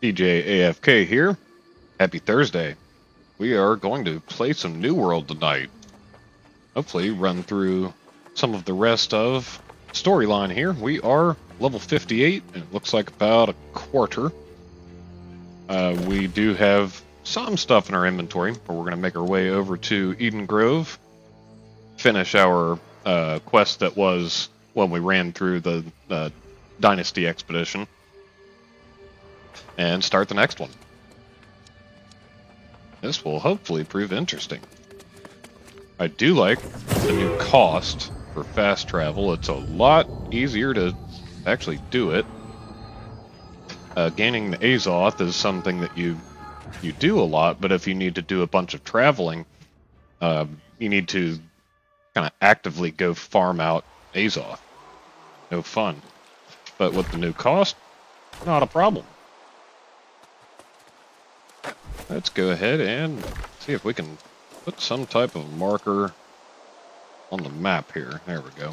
DJ AFK here. Happy Thursday. We are going to play some New World tonight. Hopefully run through some of the rest of storyline here. We are level 58, and it looks like about a quarter. We do have some stuff in our inventory, but we're going to make our way over to Eden Grove, finish our quest that was when we ran through the Dynasty Expedition, and start the next one. This will hopefully prove interesting. I do like the new cost for fast travel. It's a lot easier to actually do it. Gaining the Azoth is something that you do a lot, but if you need to do a bunch of traveling, you need to kind of actively go farm out Azoth. No fun. But with the new cost, not a problem. Let's go ahead and see if we can put some type of marker on the map here. There we go.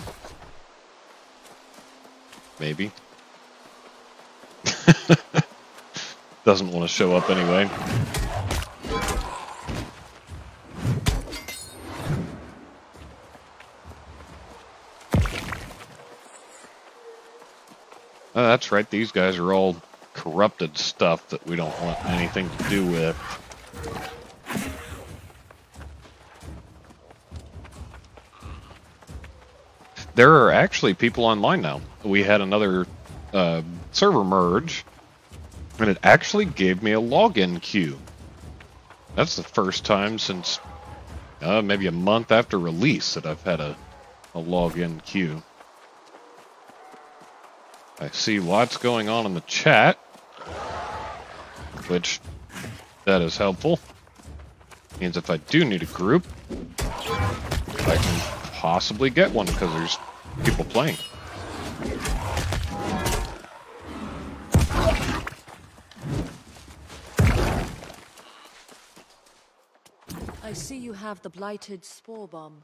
Maybe. Doesn't want to show up anyway. Oh, that's right. These guys are all corrupted stuff that we don't want anything to do with. There are actually people online now. We had another server merge, and it actually gave me a login queue. That's the first time since maybe a month after release that I've had a login queue. I see lots going on in the chat, which that is helpful. Means if I do need a group, I can possibly get one because there's people playing. I see you have the blighted spore bomb.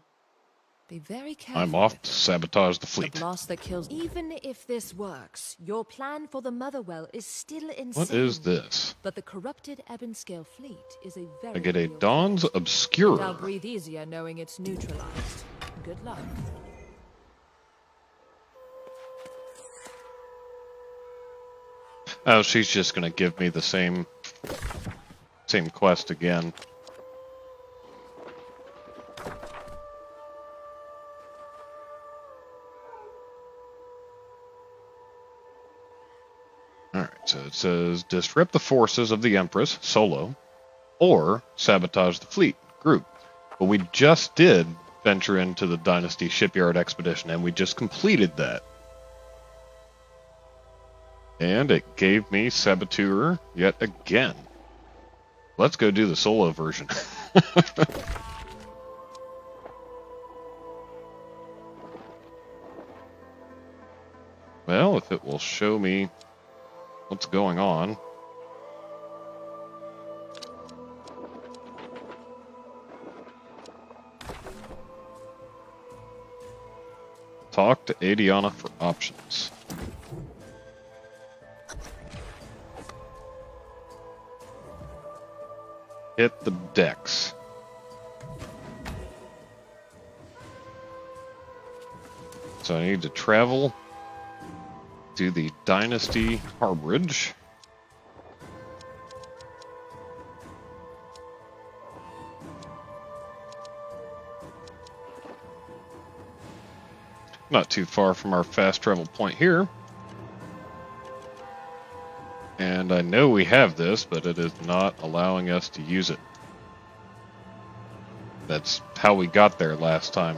Be very careful. I'm off to sabotage the fleet. The blast that kills. Even if this works, your plan for the Motherwell is still insane. What is this? But the corrupted Ebonscale fleet is a very. I get a Dawn's Obscura. I'll breathe easier knowing it's neutralized. Good luck. Oh, she's just gonna give me the same quest again. So it says, disrupt the forces of the Empress, solo, or sabotage the fleet, group. But we just did venture into the Dynasty Shipyard Expedition, and we just completed that. And it gave me Saboteur yet again. Let's go do the solo version. Well, if it will show me what's going on? Talk to Adriana for options. Hit the decks. So I need to travel to the Dynasty Harborage. Not too far from our fast travel point here. And I know we have this, but it is not allowing us to use it. That's how we got there last time.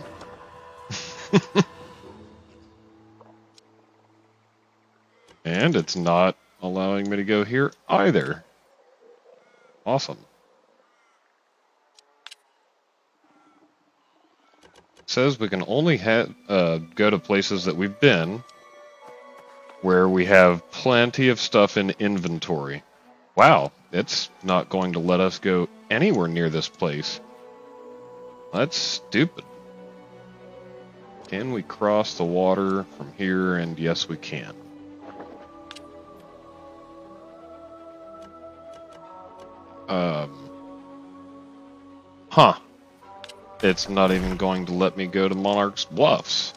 And it's not allowing me to go here either. Awesome. It says we can only go to places that we've been where we have plenty of stuff in inventory. Wow, it's not going to let us go anywhere near this place. That's stupid. Can we cross the water from here? And yes, we can. Huh. It's not even going to let me go to Monarch's Bluffs.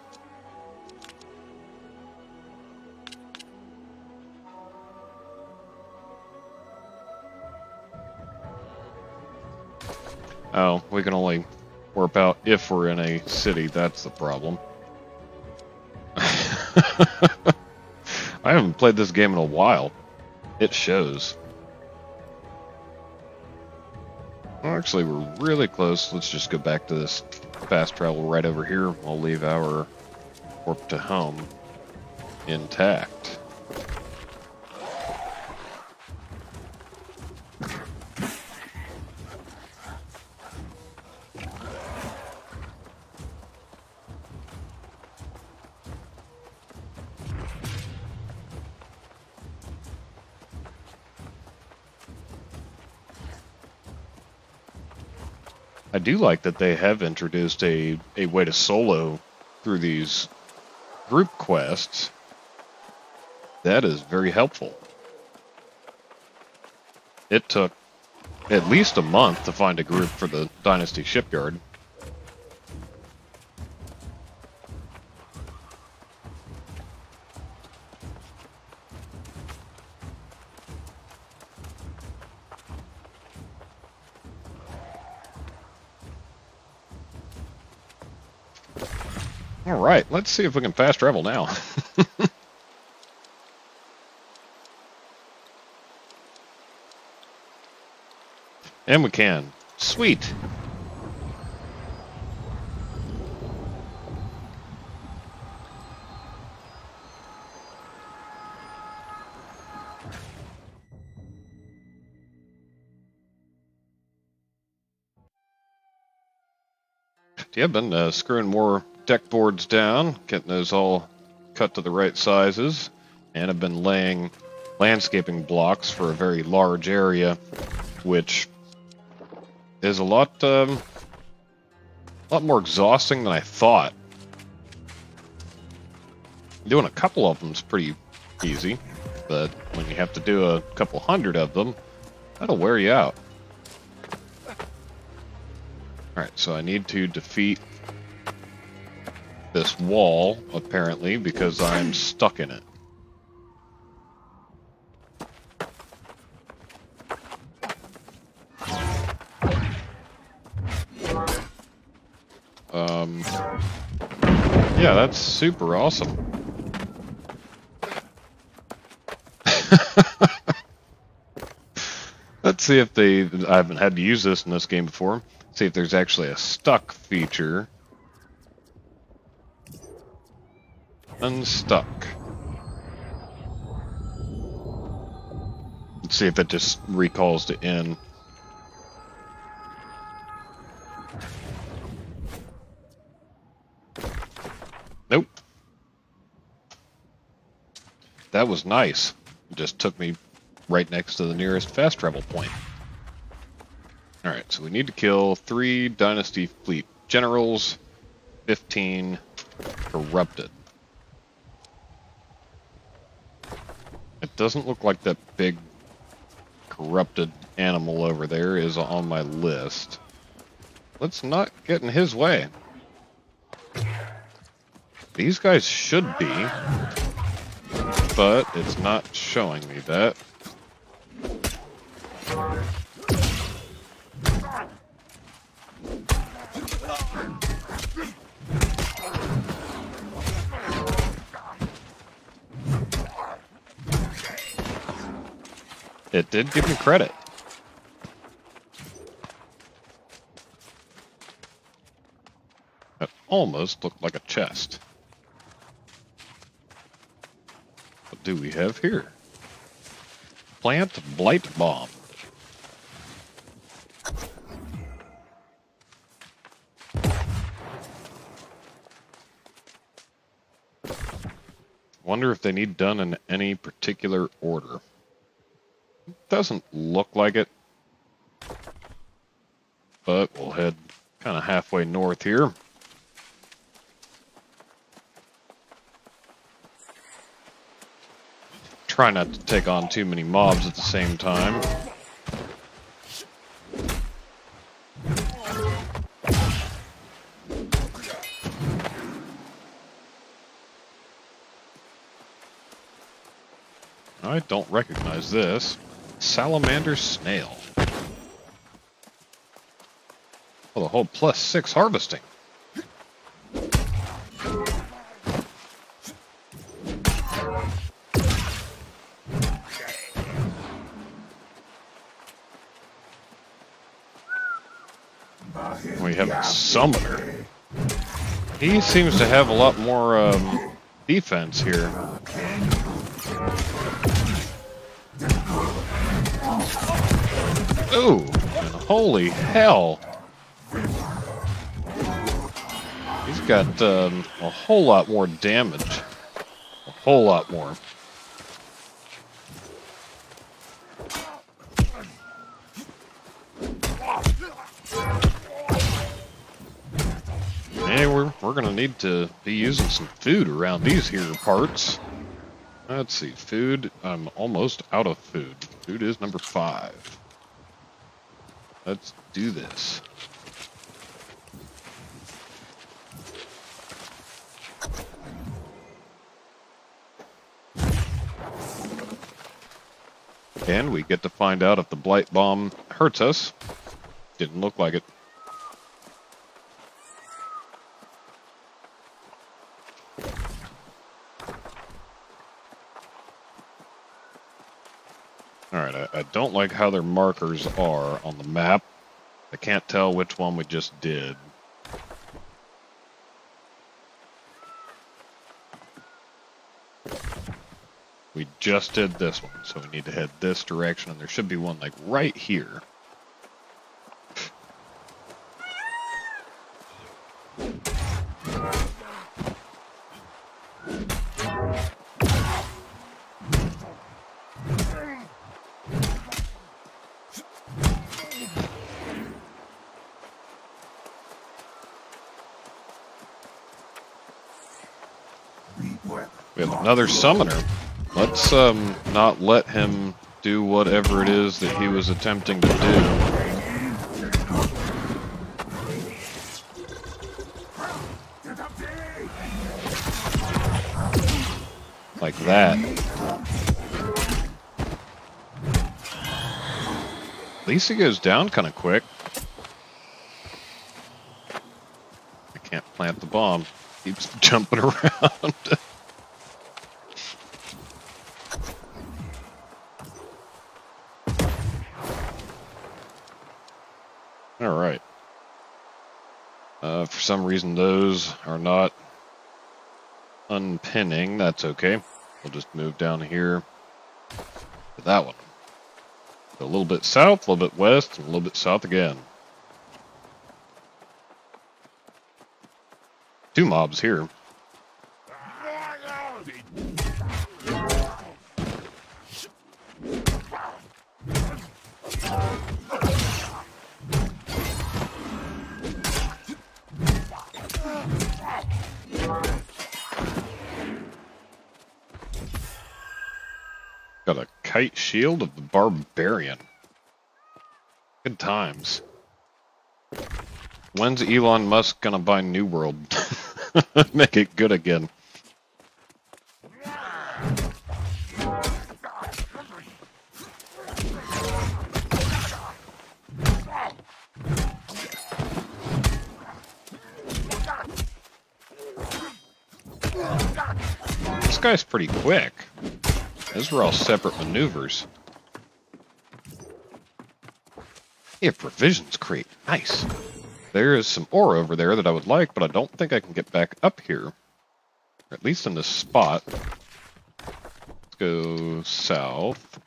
Oh, we can only warp out if we're in a city. That's the problem. I haven't played this game in a while. It shows. Actually, we're really close. Let's just go back to this fast travel right over here. We'll leave our warp to home intact. I do like that they have introduced a way to solo through these group quests. That is very helpful. It took at least a month to find a group for the Dynasty Shipyard. Alright, let's see if we can fast travel now. And we can. Sweet! Yeah, I've been screwing more deck boards down, getting those all cut to the right sizes, and I've been laying landscaping blocks for a very large area, which is a lot more exhausting than I thought. Doing a couple of them is pretty easy, but when you have to do a couple hundred of them, that'll wear you out. Alright, so I need to defeat this wall, apparently, because I'm stuck in it. Yeah, that's super awesome. Let's see if I haven't had to use this in this game before. See if there's actually a stuck feature. Unstuck. Let's see if it just recalls to in. Nope. That was nice. It just took me right next to the nearest fast travel point. Alright, so we need to kill 3 Dynasty Fleet Generals, 15 corrupted. It doesn't look like that big corrupted animal over there is on my list. Let's not get in his way. These guys should be, but it's not showing me that. It did give me credit. That almost looked like a chest. What do we have here? Plant blight bomb. Wonder if they need done in any particular order. Doesn't look like it, but we'll head kind of halfway north here. Try not to take on too many mobs at the same time. I don't recognize this. Salamander Snail. Oh, the whole +6 harvesting. We have a summoner. He seems to have a lot more defense here. Ooh, and holy hell. He's got a whole lot more damage. A whole lot more. And we're going to need to be using some food around these here parts. Let's see, food. I'm almost out of food. Food is number 5. Let's do this. And we get to find out if the Blight Bomb hurts us. Didn't look like it. Alright, I don't like how their markers are on the map. I can't tell which one we just did. We just did this one, so we need to head this direction, and there should be one, like, right here. We have another summoner. Let's not let him do whatever it is that he was attempting to do. Like that. At least he goes down kind of quick. I can't plant the bomb. Keeps jumping around. For some reason those are not unpinning. That's okay. We'll just move down here to that one. So a little bit south, a little bit west, and a little bit south again. 2 mobs here. Got a kite shield of the barbarian. Good times. When's Elon Musk gonna buy New World? Make it good again. This guy's pretty quick. Those were all separate maneuvers. Yeah, provisions crate. Nice. There is some ore over there that I would like, but I don't think I can get back up here. Or at least in this spot. Let's go south.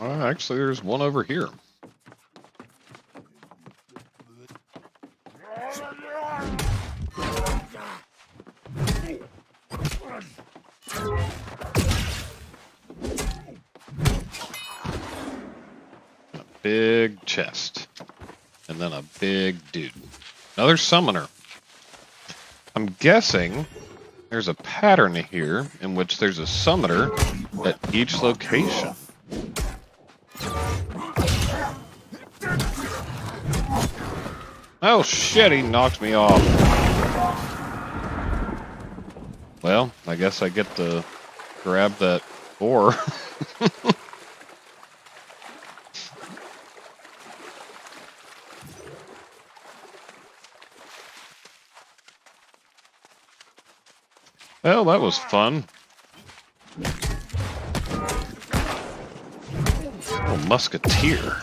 Actually, there's one over here. Big chest. And then a big dude. Another summoner. I'm guessing there's a pattern here in which there's a summoner at each location. Oh shit, he knocked me off. Well, I guess I get to grab that ore. Well, that was fun. Oh, musketeer.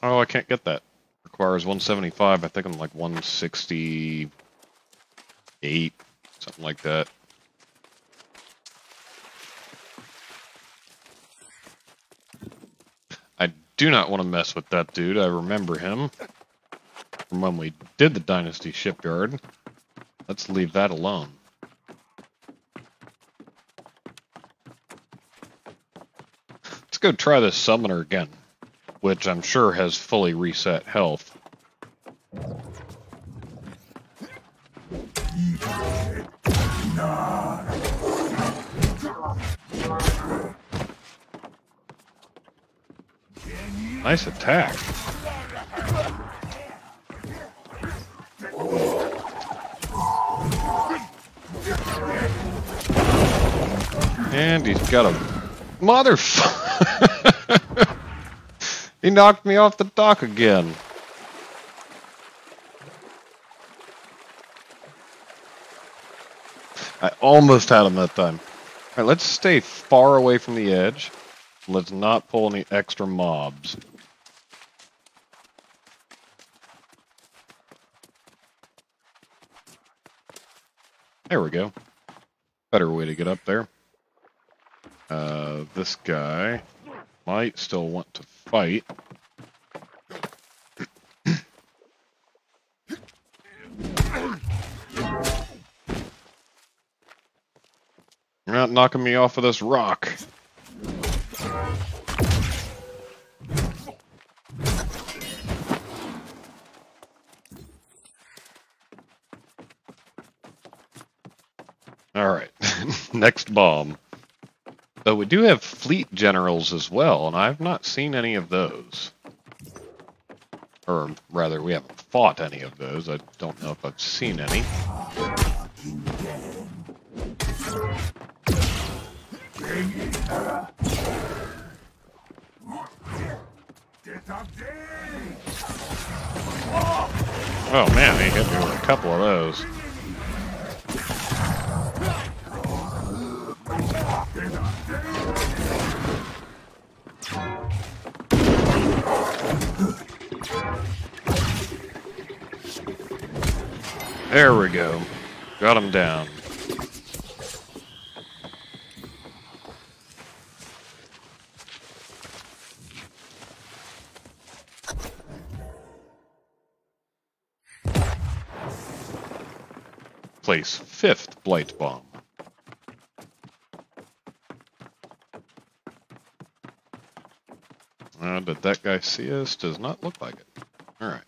Oh, I can't get that. Requires 175. I think I'm like 168, something like that. I do not want to mess with that dude. I remember him from when we did the Dynasty Shipyard. Let's leave that alone. Let's go try this summoner again, which I'm sure has fully reset health. Nice attack. And he's got a motherfucker. He knocked me off the dock again. I almost had him that time. All right, let's stay far away from the edge. Let's not pull any extra mobs. There we go. Better way to get up there. This guy might still want to fight. You're not knocking me off of this rock. All right, next bomb. But we do have fleet generals as well, and I've not seen any of those. Or rather, we haven't fought any of those. I don't know if I've seen any. Oh man, he hit me with a couple of those. There we go. Got him down. Place fifth blight bomb. Did that guy see us? Does not look like it. All right.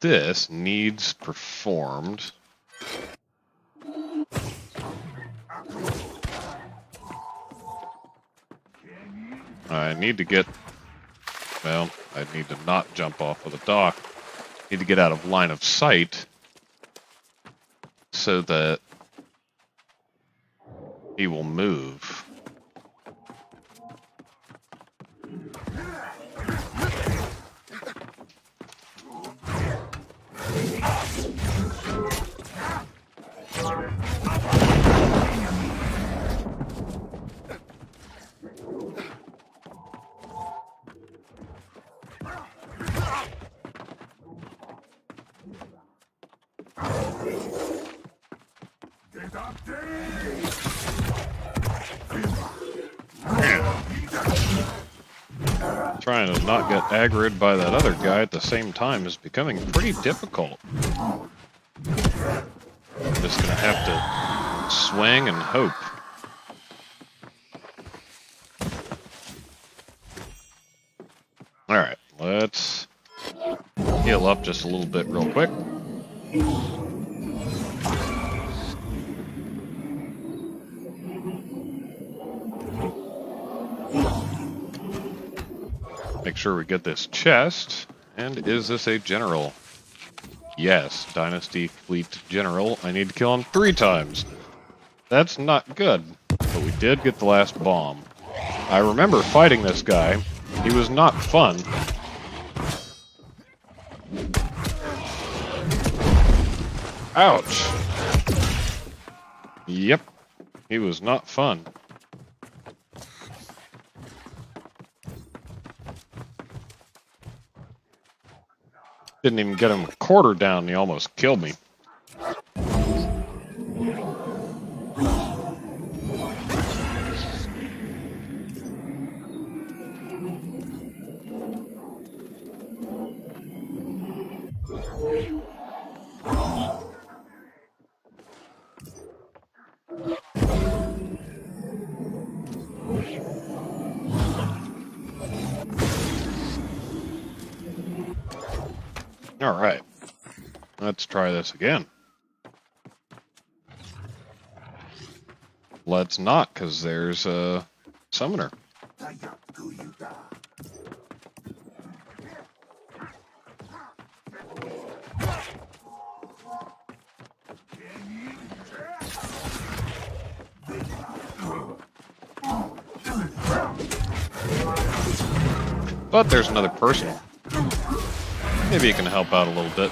This needs performed. I need to get, well, I need to not jump off of the dock. Need to get out of line of sight so that he will move. Trying to not get aggroed by that other guy at the same time is becoming pretty difficult. I'm just gonna have to swing and hope. Alright, let's heal up just a little bit real quick. Make sure we get this chest. And is this a general? Yes, Dynasty Fleet General. I need to kill him 3 times. That's not good. But we did get the last bomb. I remember fighting this guy. He was not fun. Ouch. Yep. He was not fun. Didn't even get him a quarter down and he almost killed me. Alright, let's try this again. Let's not, because there's a summoner. But there's another person. Maybe you can help out a little bit.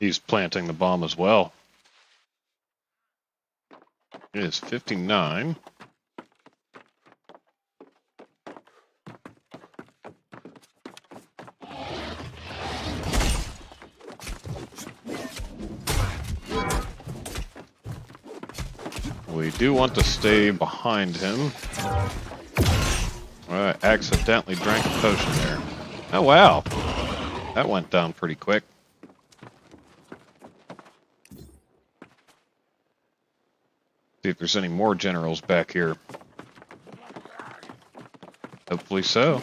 He's planting the bomb as well. It is 59. We do want to stay behind him. I accidentally drank a potion there. Oh wow! That went down pretty quick. See if there's any more generals back here. Hopefully so.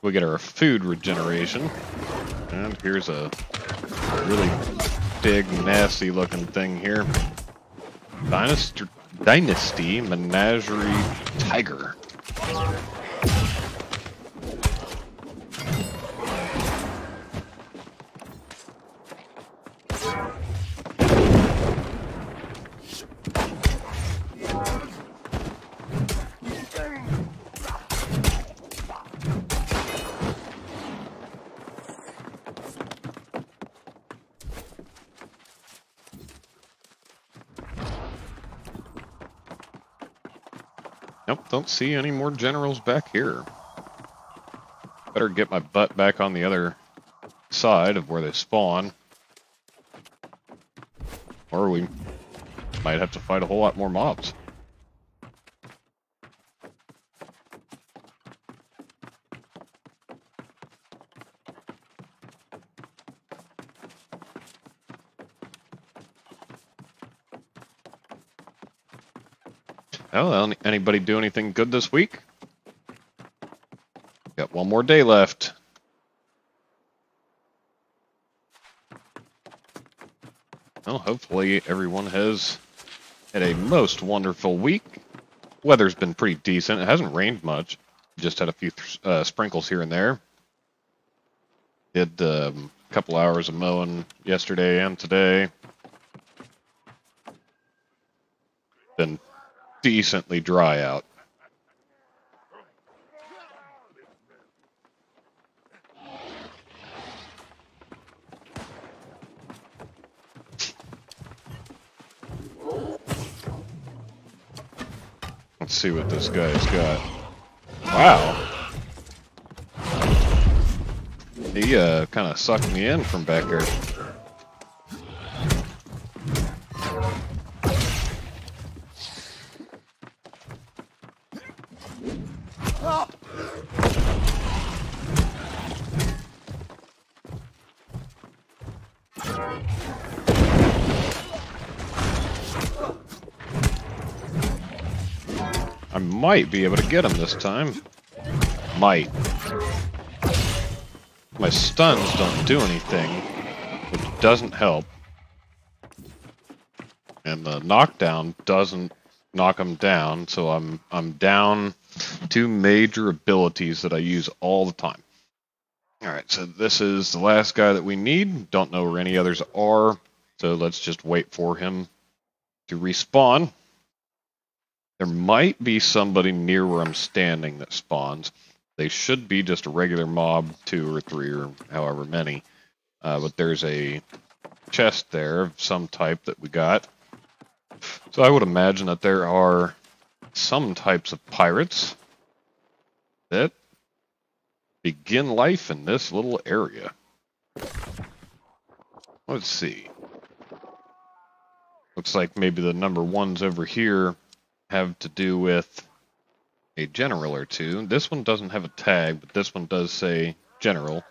We get our food regeneration, and here's a really big, nasty-looking thing here. Dynasty Menagerie Tiger. Don't see any more generals back here. Better get my butt back on the other side of where they spawn. Or we might have to fight a whole lot more mobs. Oh, anybody do anything good this week? Got one more day left. Well, hopefully everyone has had a most wonderful week. Weather's been pretty decent. It hasn't rained much. Just had a few sprinkles here and there. Did a couple hours of mowing yesterday and today. Been decently dry out. Let's see what this guy's got. Wow. He kind of sucked me in from back there. I might be able to get him this time. Might. My stuns don't do anything, which doesn't help. And the knockdown doesn't knock him down, so I'm down two major abilities that I use all the time. Alright, so this is the last guy that we need. Don't know where any others are, so let's just wait for him to respawn. There might be somebody near where I'm standing that spawns. They should be just a regular mob, 2 or 3 or however many. But there's a chest there of some type that we got. So I would imagine that there are some types of pirates that begin life in this little area. Let's see. Looks like maybe the number ones over here have to do with a general or two. This one doesn't have a tag, but this one does say general.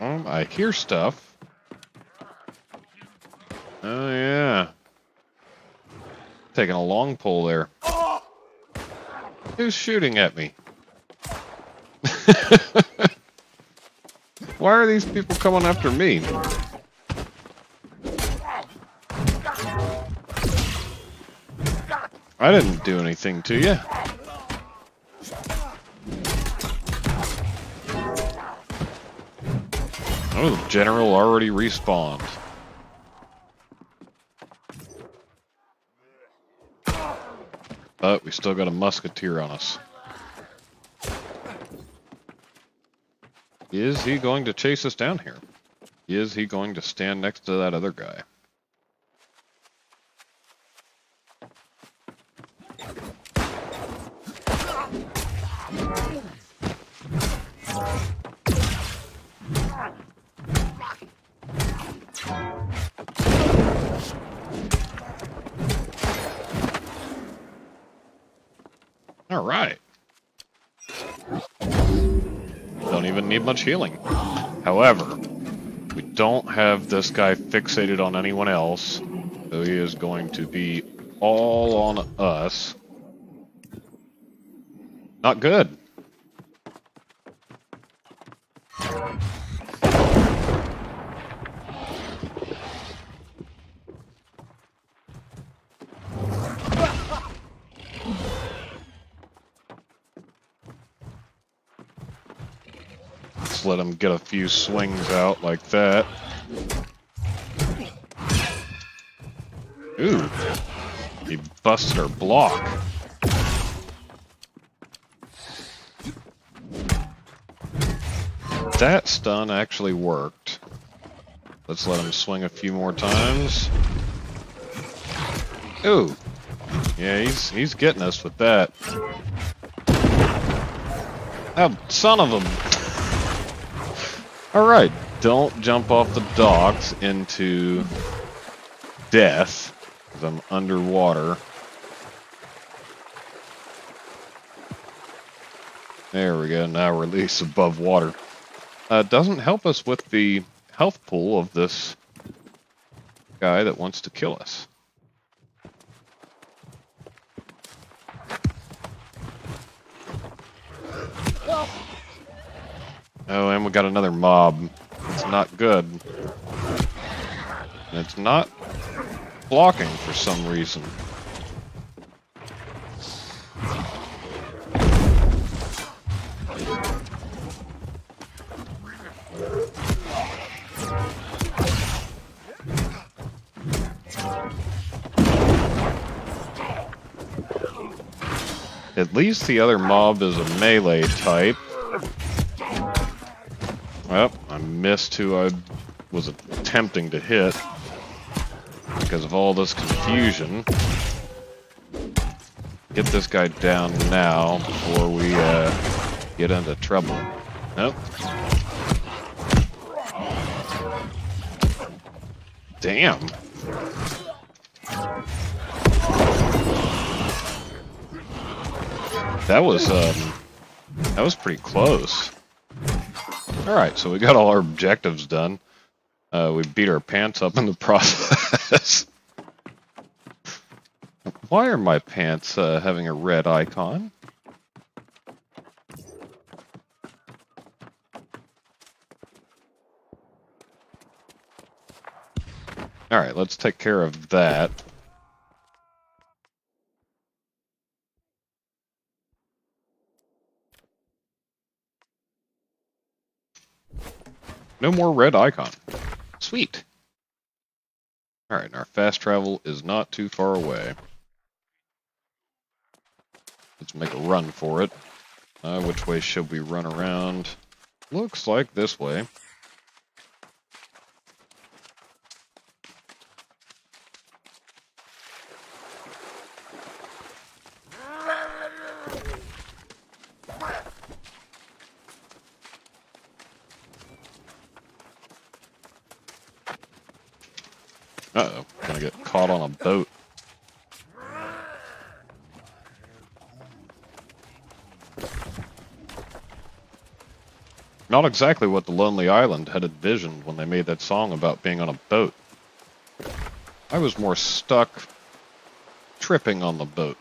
I hear stuff. Oh, yeah. Taking a long pull there. Oh! Who's shooting at me? Why are these people coming after me? I didn't do anything to you. Oh, the general already respawned. But we still got a musketeer on us. Is he going to chase us down here? Is he going to stand next to that other guy? Much healing. However, we don't have this guy fixated on anyone else, so he is going to be all on us. Not good. Let him get a few swings out like that. Ooh, he busted our block. That stun actually worked. Let's let him swing a few more times. Ooh, yeah, he's getting us with that. Oh, son of a... Alright, don't jump off the docks into death, because I'm underwater. There we go, now release above water. Doesn't help us with the health pool of this guy that wants to kill us. Oh, and we got another mob. It's not good. And it's not blocking for some reason. At least the other mob is a melee type. Well, I missed who I was attempting to hit because of all this confusion. Get this guy down now before we get into trouble. Nope. Damn. That was pretty close. Alright, so we got all our objectives done. We beat our pants up in the process. Why are my pants having a red icon? All right, let's take care of that. No more red icon. Sweet. All right, our fast travel is not too far away. Let's make a run for it. Which way should we run around? Looks like this way. Uh-oh, gonna get caught on a boat. Not exactly what the Lonely Island had envisioned when they made that song about being on a boat. I was more stuck tripping on the boat.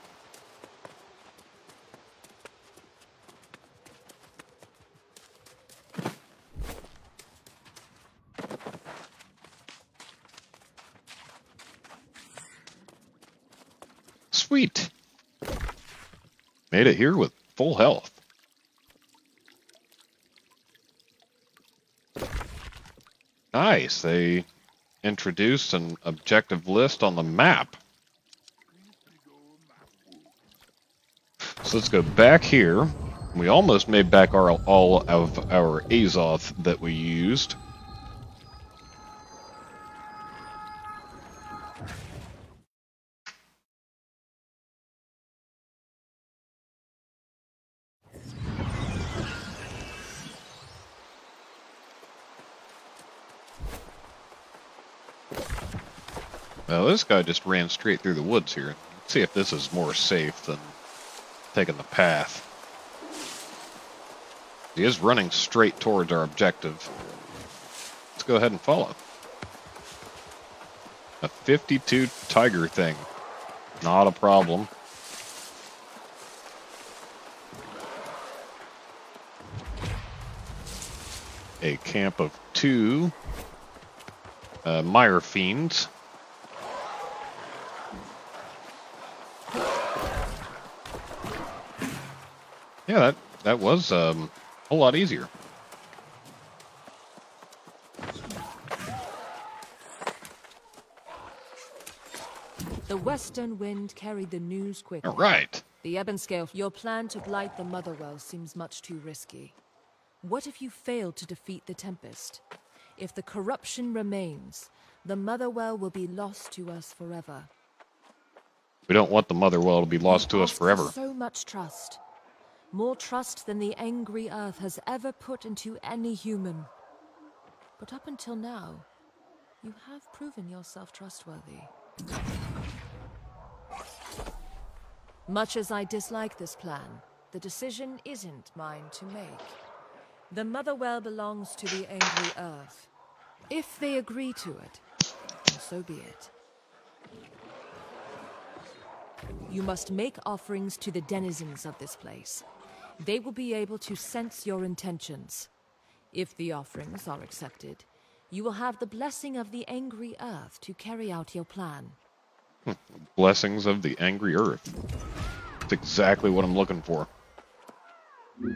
Sweet. Made it here with full health. Nice. They introduced an objective list on the map. So let's go back here. We almost made back all of our Azoth that we used. This guy just ran straight through the woods here. Let's see if this is more safe than taking the path. He is running straight towards our objective. Let's go ahead and follow. A 52 tiger thing. Not a problem. A camp of 2 mire fiends. Yeah, that was a lot easier. The western wind carried the news quickly. All right. The Ebonscale. Your plan to blight the Motherwell seems much too risky. What if you fail to defeat the Tempest? If the corruption remains, the Motherwell will be lost to us forever. We don't want the Motherwell to be lost to us forever. So much trust. More trust than the angry earth has ever put into any human. But up until now, you have proven yourself trustworthy. Much as I dislike this plan, the decision isn't mine to make. The Motherwell belongs to the angry earth. If they agree to it, so be it. You must make offerings to the denizens of this place. They will be able to sense your intentions. If the offerings are accepted, you will have the blessing of the angry earth to carry out your plan. Blessings of the angry earth. That's exactly what I'm looking for. All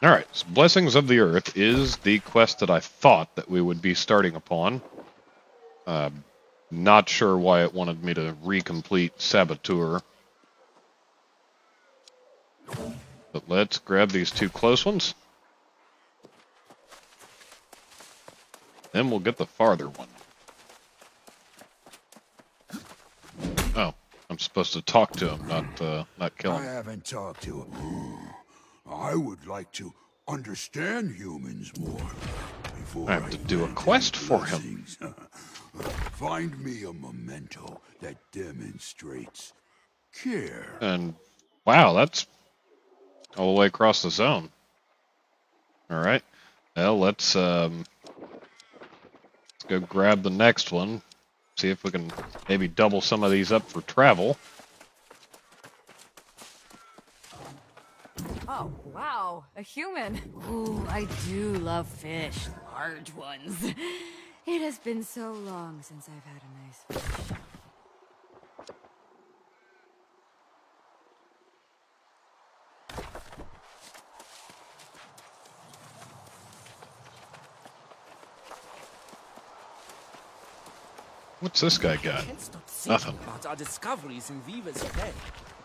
right, so Blessings of the Earth is the quest that I thought that we would be starting upon. Not sure why it wanted me to recomplete Saboteur. But let's grab these 2 close ones. Then we'll get the farther one. Oh, I'm supposed to talk to him, not kill him. I haven't talked to him. I would like to understand humans more. I have to do a quest for him. Find me a memento that demonstrates care. And wow, that's all the way across the zone. All right, well, let's go grab the next one. see if we can maybe double some of these up for travel. Oh, wow, a human. Ooh, I do love fish, large ones. It has been so long since I've had a nice fish. What's this guy got? Nothing. About our discoveries in Viva's head.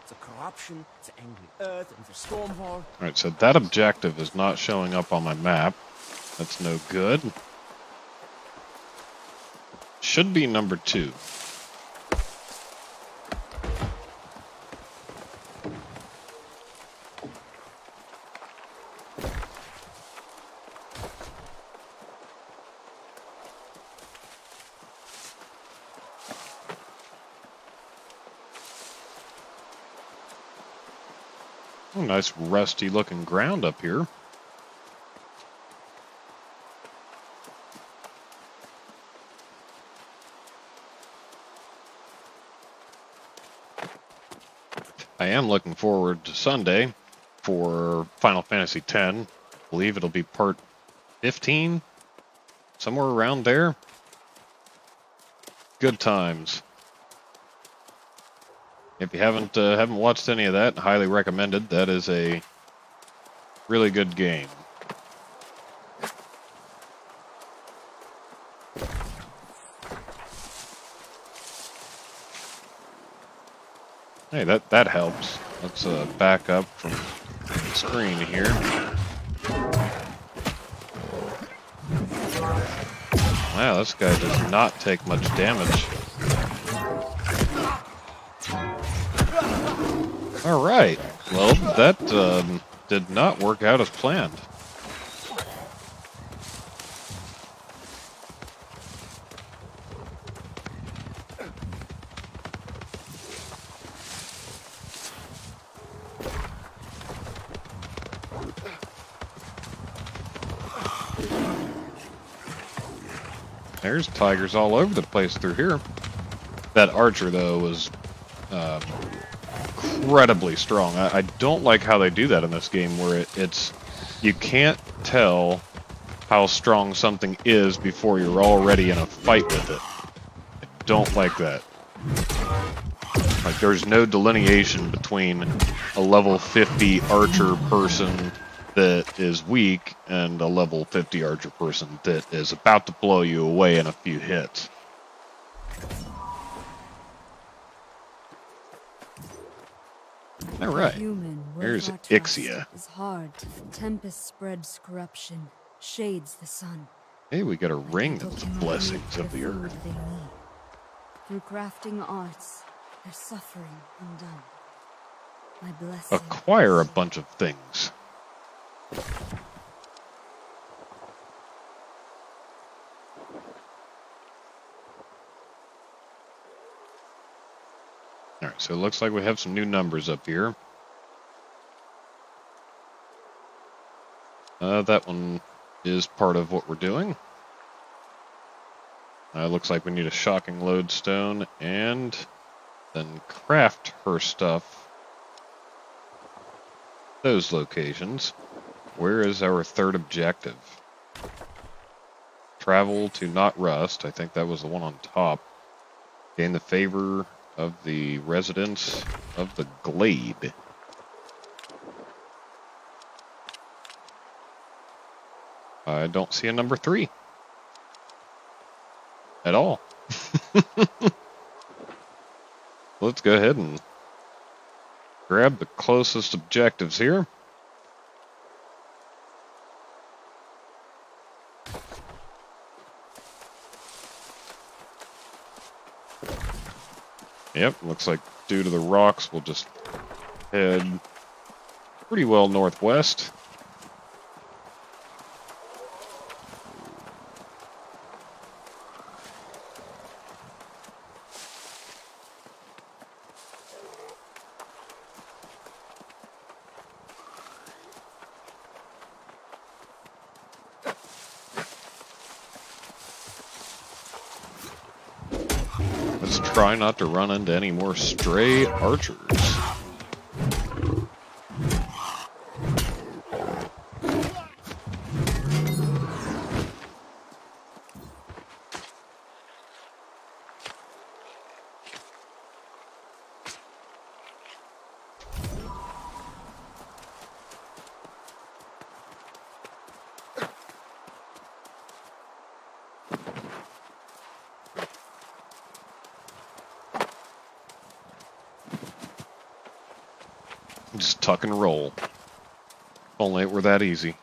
The corruption, the angry earth, and the storm hall. Alright, so that objective is not showing up on my map. That's no good. Should be number 2. Nice rusty looking ground up here. I am looking forward to Sunday for Final Fantasy X. I believe it'll be part 15, somewhere around there. Good times. If you haven't watched any of that, highly recommended. That is a really good game. Hey, that helps. Let's back up from the screen here. Wow, this guy does not take much damage. Alright, well, that did not work out as planned. There's tigers all over the place through here. That archer, though, was... incredibly strong. I don't like how they do that in this game, where it's you can't tell how strong something is before you're already in a fight with it. I don't like that. Like, there's no delineation between a level 50 archer person that is weak and a level 50 archer person that is about to blow you away in a few hits. All right. Here's Ixia. Is hard. Tempest spreads corruption, shades the sun. Hey, we got a ring that's the blessings of the earth. Through crafting arts, their suffering undone. My blessing. Acquire a bunch of things. Alright, so it looks like we have some new numbers up here. That one is part of what we're doing. Looks like we need a shocking lodestone and then craft her stuff. Those locations. Where is our third objective? Travel to Knot's Rust. I think that was the one on top. Gain the favor of the residents of the Glade. I don't see a number 3. At all. Let's go ahead and grab the closest objectives here. Yep, looks like due to the rocks, we'll just head pretty well northwest. Let's try not to run into any more stray archers. Just tuck and roll. Only it were that easy.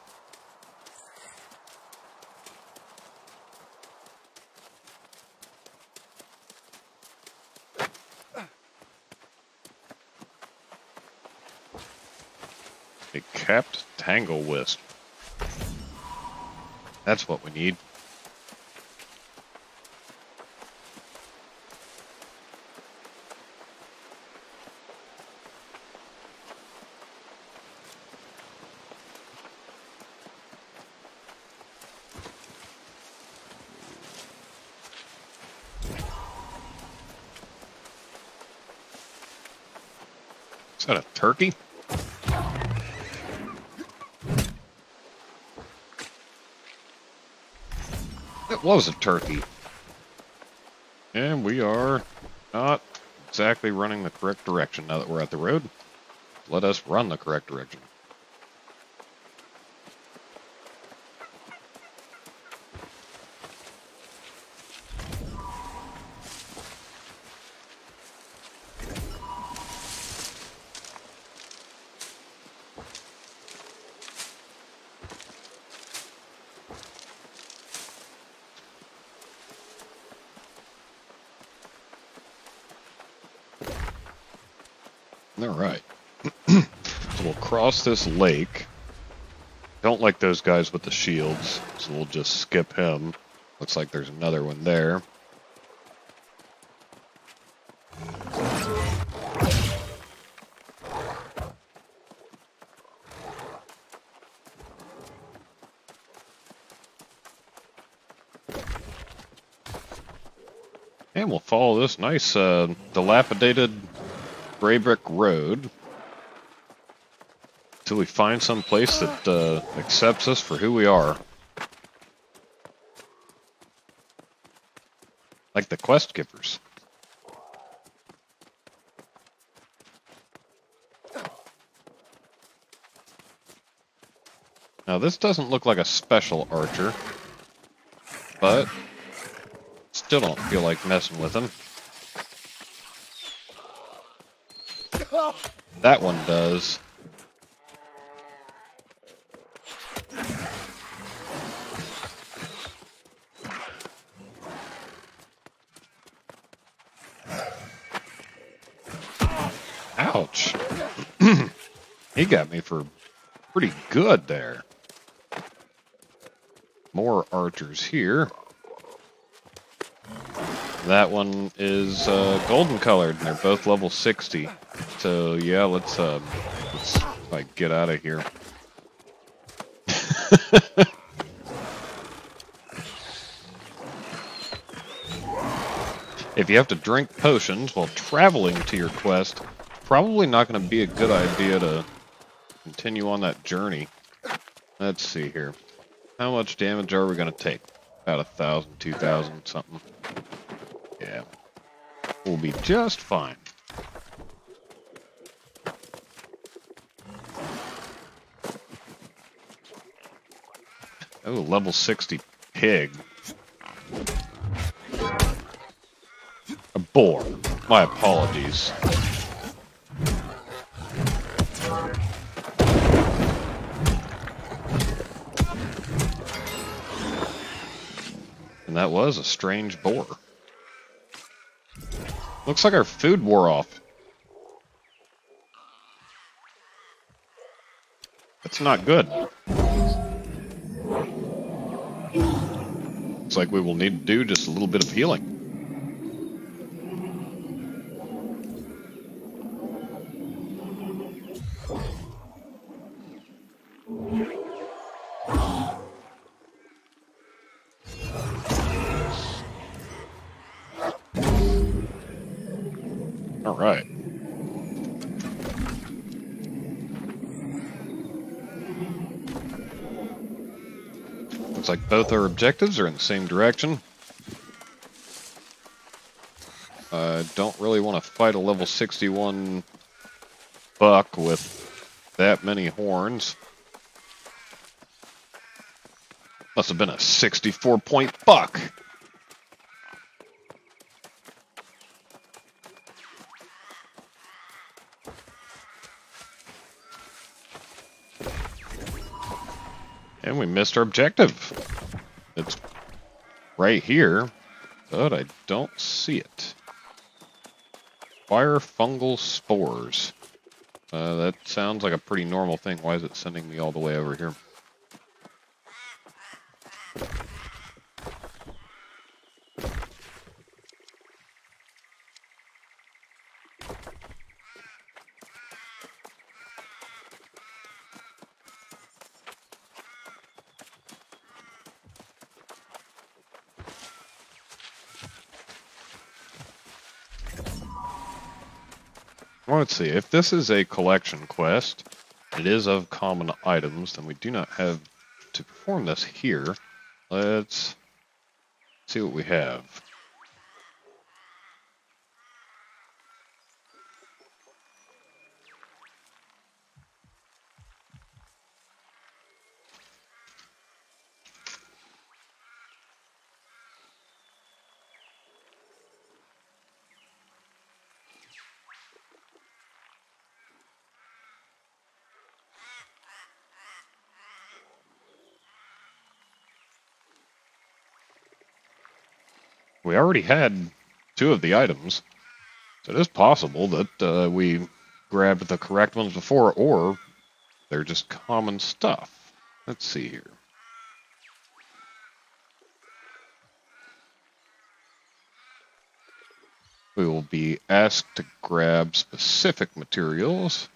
A capped tangle wisp. That's what we need. Turkey? It was a turkey. And we are not exactly running the correct direction now that we're at the road. Let us run the correct direction. This lake. Don't like those guys with the shields, so we'll just skip him. Looks like there's another one there. And we'll follow this nice dilapidated gray brick road. Until we find some place that accepts us for who we are. Like the quest givers. Now this doesn't look like a special archer, but still don't feel like messing with him. That one does. He got me for pretty good there. More archers here. That one is golden colored, and they're both level 60. So yeah, let's like get out of here. If you have to drink potions while traveling to your quest, probably not going to be a good idea to continue on that journey. Let's see here. How much damage are we going to take? About 1,000, 2,000, something. Yeah. We'll be just fine. Oh, level 60 pig. A boar. My apologies. And that was a strange boar. Looks like our food wore off. That's not good. Looks like we will need to do just a little bit of healing. All right. Looks like both our objectives are in the same direction. Don't really want to fight a level 61 buck with that many horns. Must have been a 64-point buck. And we missed our objective. It's right here, but I don't see it. Fire fungal spores. That sounds like a pretty normal thing. Why is it sending me all the way over here? Let's see, if this is a collection quest, it is of common items, then we do not have to perform this here. Let's see what we have. We already had two of the items, so it is possible that we grabbed the correct ones before, or they're just common stuff. Let's see here. We will be asked to grab specific materials.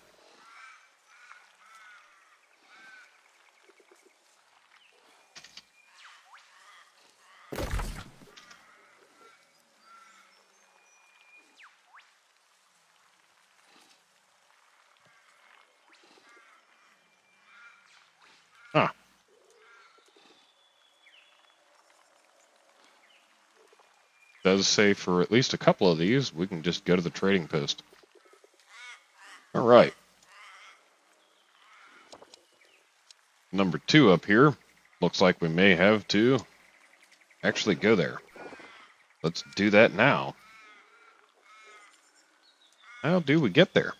Does say for at least a couple of these, we can just go to the trading post. All right. Number 2 up here. Looks like we may have to actually go there. Let's do that now. How do we get there?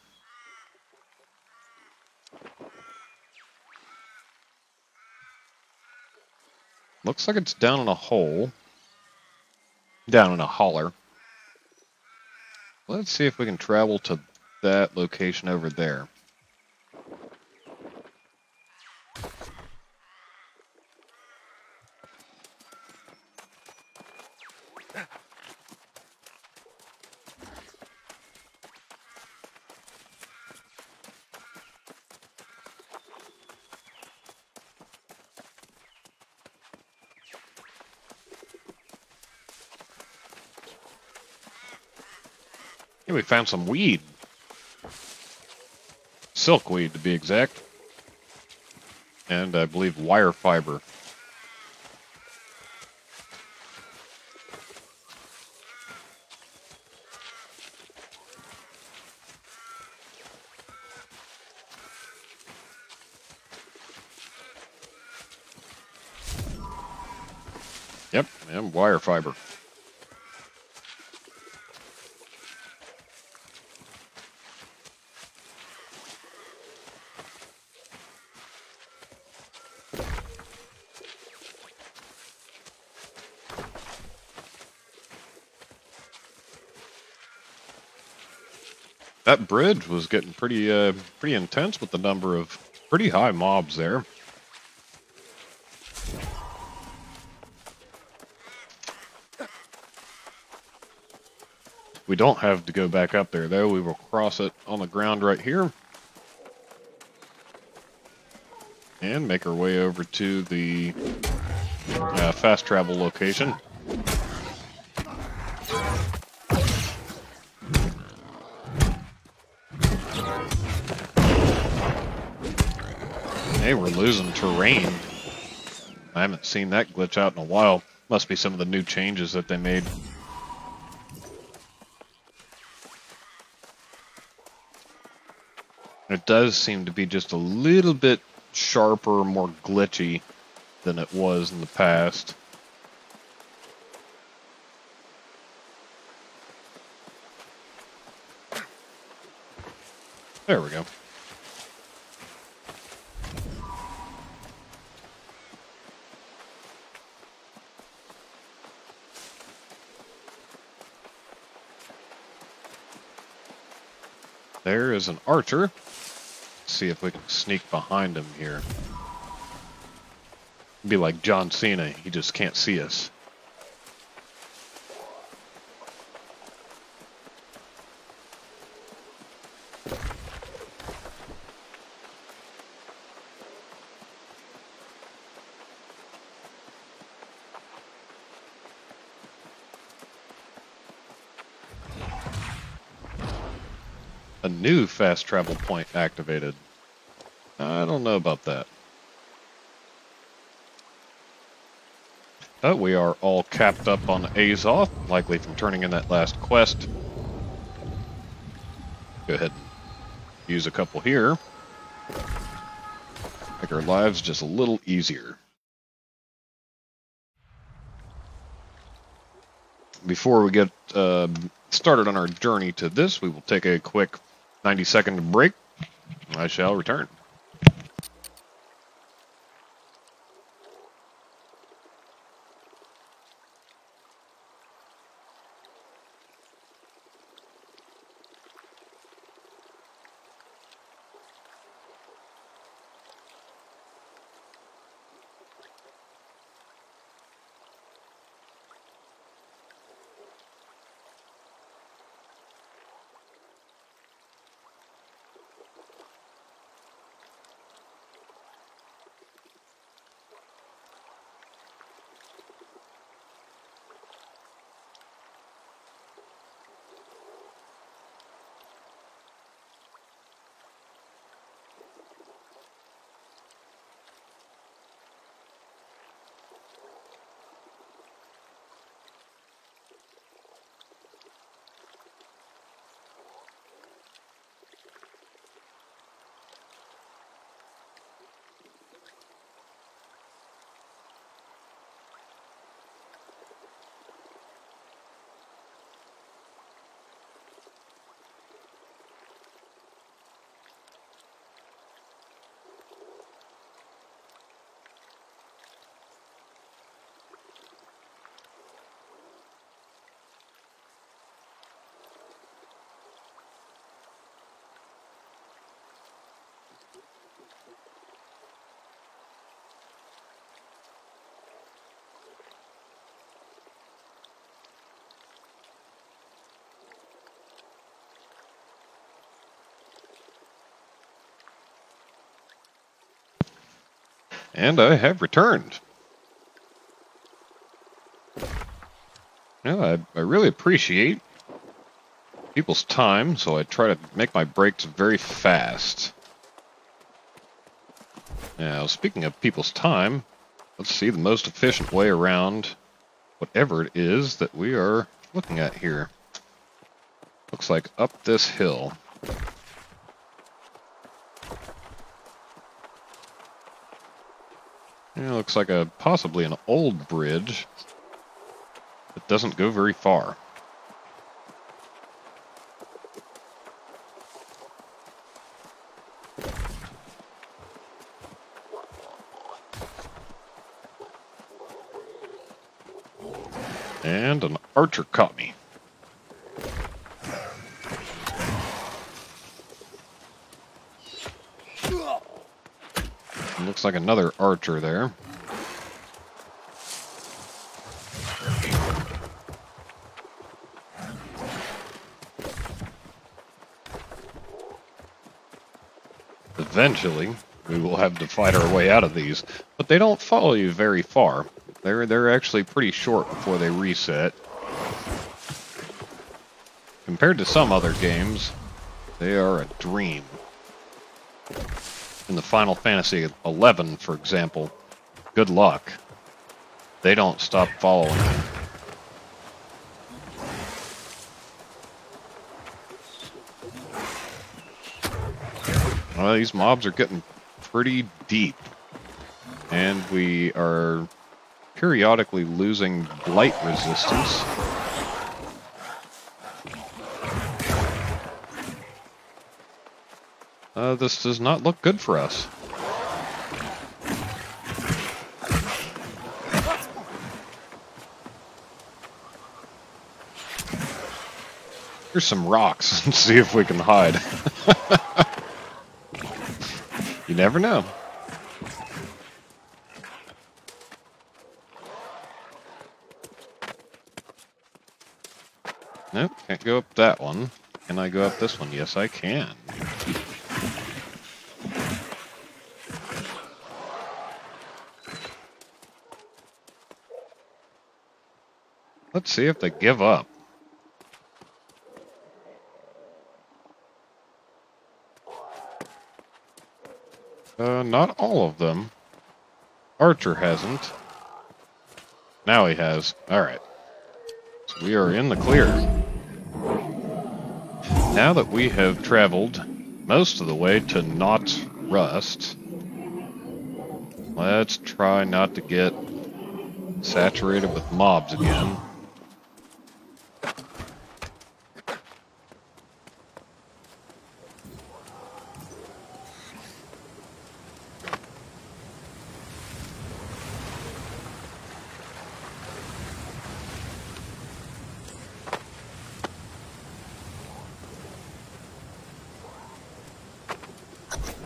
Looks like it's down in a hole. Down in a holler. Let's see if we can travel to that location over there. We found some weed. Silkweed, to be exact. And I believe wire fiber. Yep, and wire fiber. That bridge was getting pretty intense with the number of pretty high mobs there. We don't have to go back up there, though. We will cross it on the ground right here. And make our way over to the fast travel location. Hey, we're losing terrain. I haven't seen that glitch out in a while. Must be some of the new changes that they made. It does seem to be just a little bit sharper, more glitchy than it was in the past. There we go. There is an archer. Let's see if we can sneak behind him here. It'd be like John Cena, he just can't see us. A new fast travel point activated. I don't know about that. But we are all capped up on Azoth, likely from turning in that last quest. Go ahead and use a couple here. Make our lives just a little easier. Before we get started on our journey to this, we will take a quick 90-second break. I shall return. And I have returned. Yeah, I really appreciate people's time, so I try to make my breaks very fast. Now, speaking of people's time, let's see the most efficient way around whatever it is that we are looking at here. Looks like up this hill. Yeah, looks like possibly an old bridge that doesn't go very far. And an archer caught me. Looks like another archer there. Eventually, we will have to fight our way out of these, but they don't follow you very far. They're actually pretty short before they reset. Compared to some other games, they are a dream. in the Final Fantasy XI, for example, good luck. They don't stop following. Well, these mobs are getting pretty deep. And we are periodically losing blight resistance. This does not look good for us. Here's some rocks and see if we can hide. You never know. Nope, can't go up that one. Can I go up this one? Yes, I can. Let's see if they give up. Not all of them. Archer hasn't. Now he has. Alright. So we are in the clear. Now that we have traveled most of the way to Knot's Rust, let's try not to get saturated with mobs again.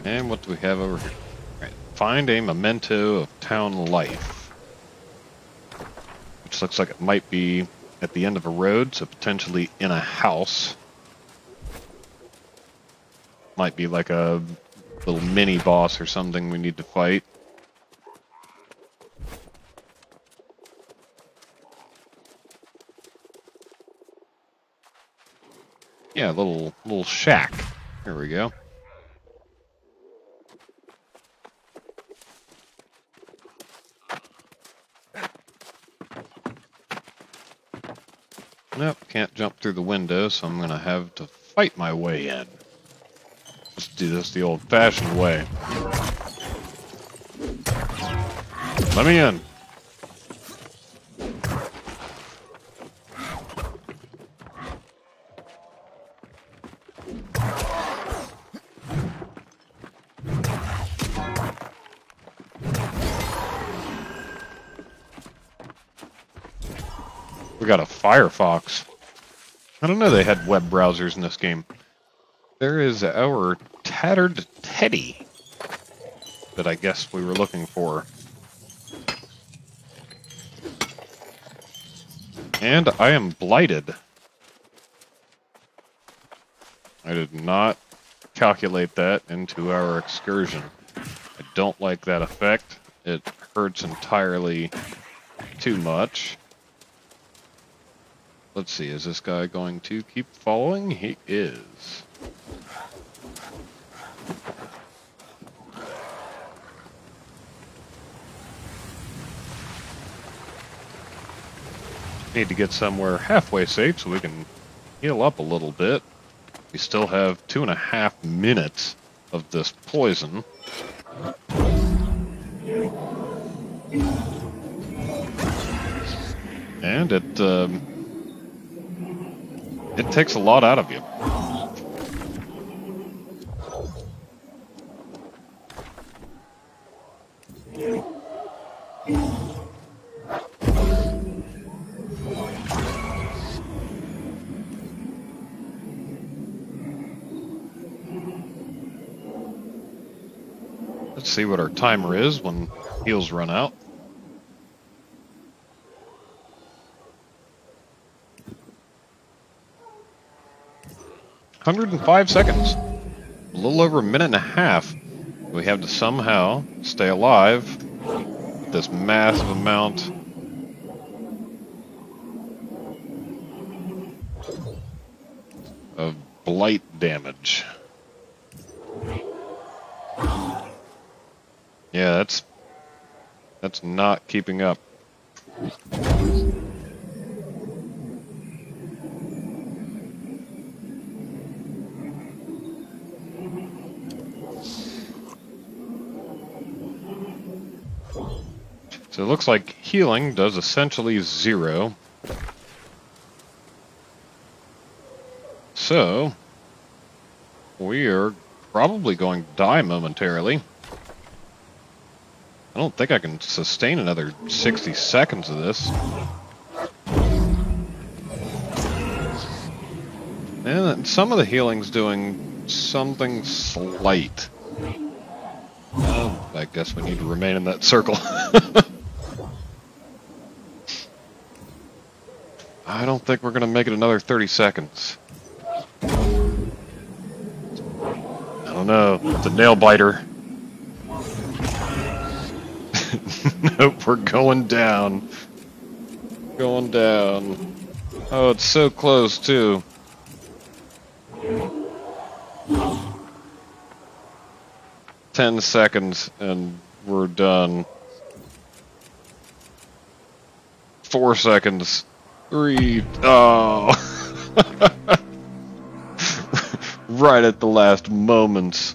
And what do we have over here? Right. Find a memento of town life. Which looks like it might be at the end of a road, so potentially in a house. Might be like a little mini boss or something we need to fight. Yeah, little shack. Here we go. Nope, can't jump through the window, so I'm gonna have to fight my way in. Let's do this the old-fashioned way. Let me in. Got a Firefox. I don't know they had web browsers in this game. There is our tattered teddy that I guess we were looking for. And I am blighted. I did not calculate that into our excursion. I don't like that effect. It hurts entirely too much. Let's see, is this guy going to keep following? He is. Need to get somewhere halfway safe so we can heal up a little bit. We still have 2.5 minutes of this poison. And it takes a lot out of you. Let's see what our timer is when heals run out. Hundred and 5 seconds. A little over a minute and a half. We have to somehow stay alive with this massive amount. Of blight damage. Yeah, that's not keeping up. So it looks like healing does essentially zero. So we're probably going to die momentarily. I don't think I can sustain another 60 seconds of this. And some of the healing's doing something slight. Oh, I guess we need to remain in that circle. I don't think we're going to make it another 30 seconds. I don't know. It's a nail biter. Nope, we're going down. Going down. Oh, it's so close, too. Oh. 10 seconds, and we're done. 4 seconds. 3. Oh. Right at the last moments.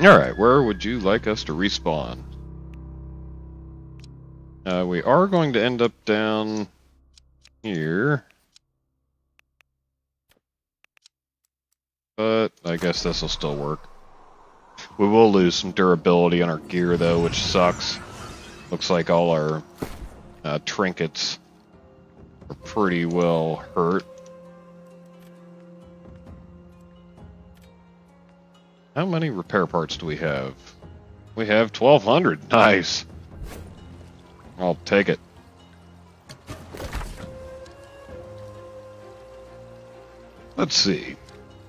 Alright, where would you like us to respawn? We are going to end up down here. But I guess this will still work. We will lose some durability on our gear, though, which sucks. Looks like all our trinkets are pretty well hurt. How many repair parts do we have? We have 1,200. Nice. I'll take it. Let's see.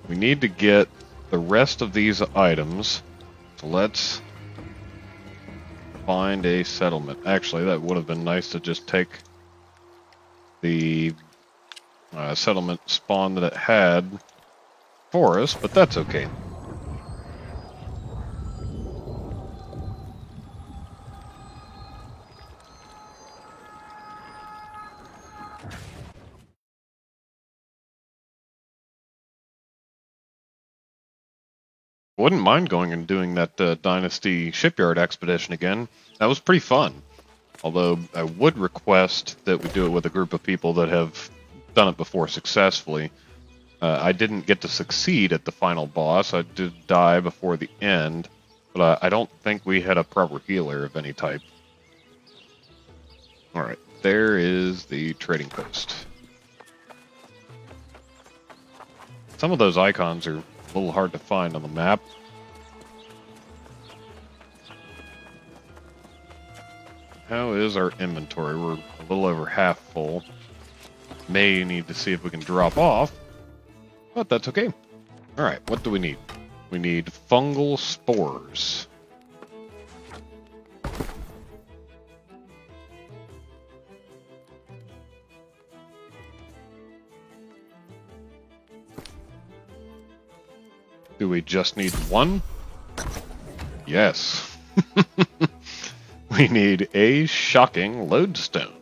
We need to get the rest of these items. So let's find a settlement. Actually, that would have been nice to just take the settlement spawn that it had for us, but that's okay. Wouldn't mind going and doing that Dynasty Shipyard Expedition again. That was pretty fun. Although, I would request that we do it with a group of people that have done it before successfully. I didn't get to succeed at the final boss. I did die before the end. But I don't think we had a proper healer of any type. Alright, there is the trading post. Some of those icons are a little hard to find on the map. How is our inventory? We're a little over half full. May need to see if we can drop off, but that's okay. Alright, what do we need? We need fungal spores. Do we just need one? Yes. We need a shocking lodestone.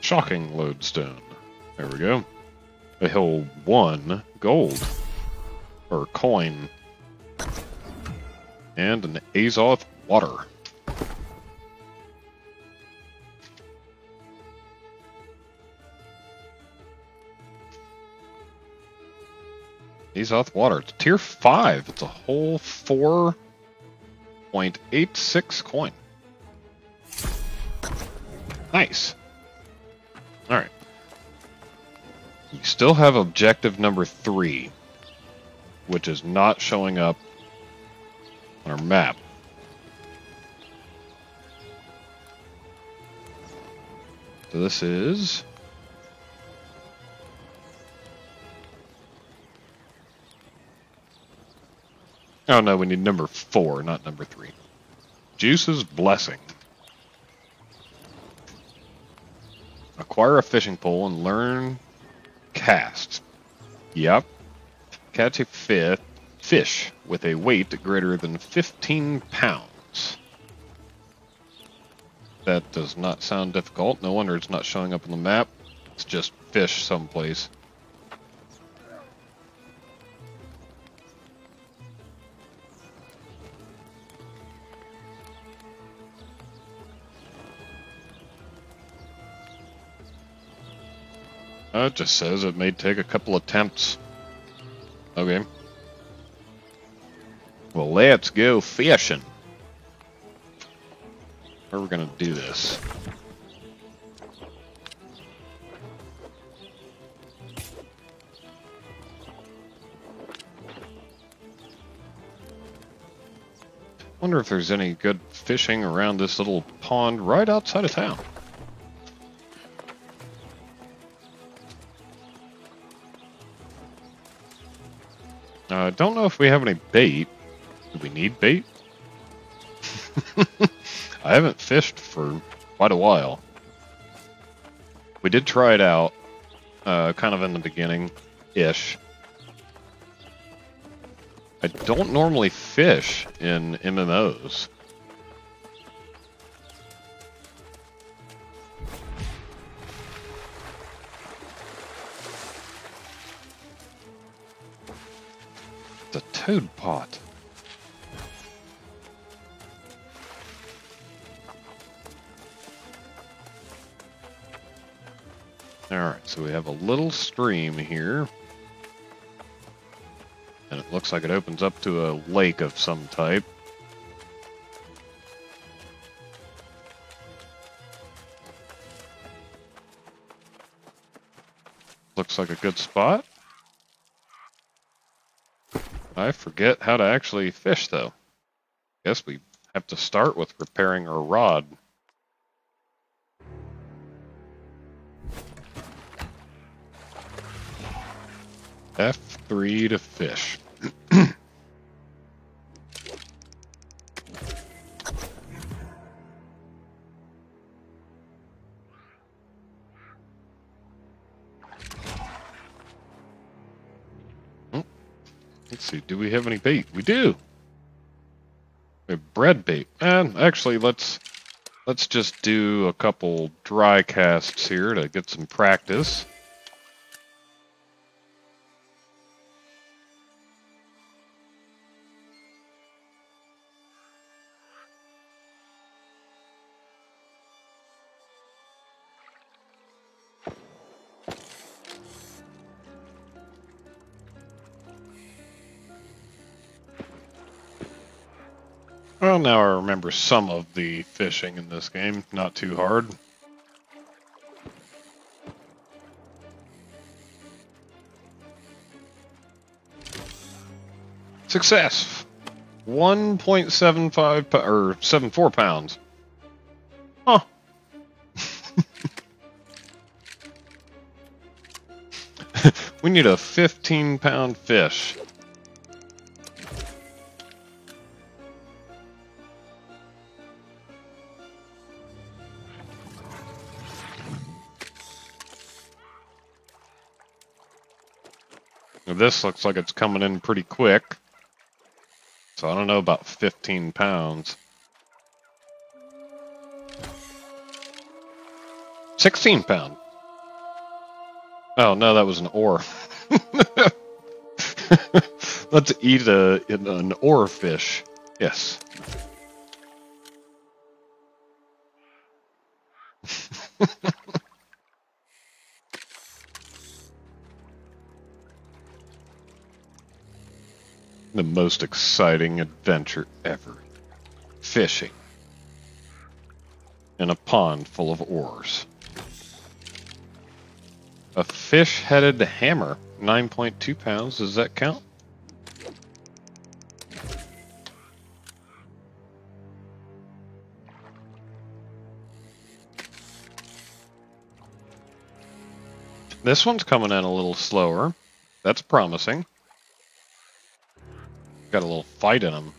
Shocking lodestone. There we go. A whole 1 gold. Or coin. And an Azoth water. Azoth water. It's tier 5. It's a whole 4.86 coin. Nice. Alright. We still have objective number 3, which is not showing up on our map. So this is oh no, we need number 4, not number 3. Ixia's Blessing. A Acquire a fishing pole and learn cast. Yep. Catch a fish with a weight greater than 15 pounds. That does not sound difficult. No wonder it's not showing up on the map. It's just fish someplace. It just says it may take a couple attempts. Okay. Well, let's go fishing. How are we gonna do this? Wonder if there's any good fishing around this little pond right outside of town. I don't know if we have any bait. Do we need bait? I haven't fished for quite a while. We did try it out, kind of in the beginning-ish. I don't normally fish in MMOs. The toad pot. All right, so we have a little stream here. And it looks like it opens up to a lake of some type. Looks like a good spot. I forget how to actually fish, though. Guess we have to start with repairing our rod. F3 to fish. Let's see, do we have any bait? We do! We have bread bait. And actually, let's just do a couple dry casts here to get some practice. Well, now I remember some of the fishing in this game. Not too hard. Success! 1.75 or 74 pounds. Huh. We need a 15-pound fish. This looks like it's coming in pretty quick. So I don't know about 15 pounds. 16 pound. Oh, no, that was an oar. Let's eat an oar fish. Yes. The most exciting adventure ever. Fishing. In a pond full of oars. A fish-headed hammer. 9.2 pounds. Does that count? This one's coming in a little slower. That's promising. Got a little fight in them.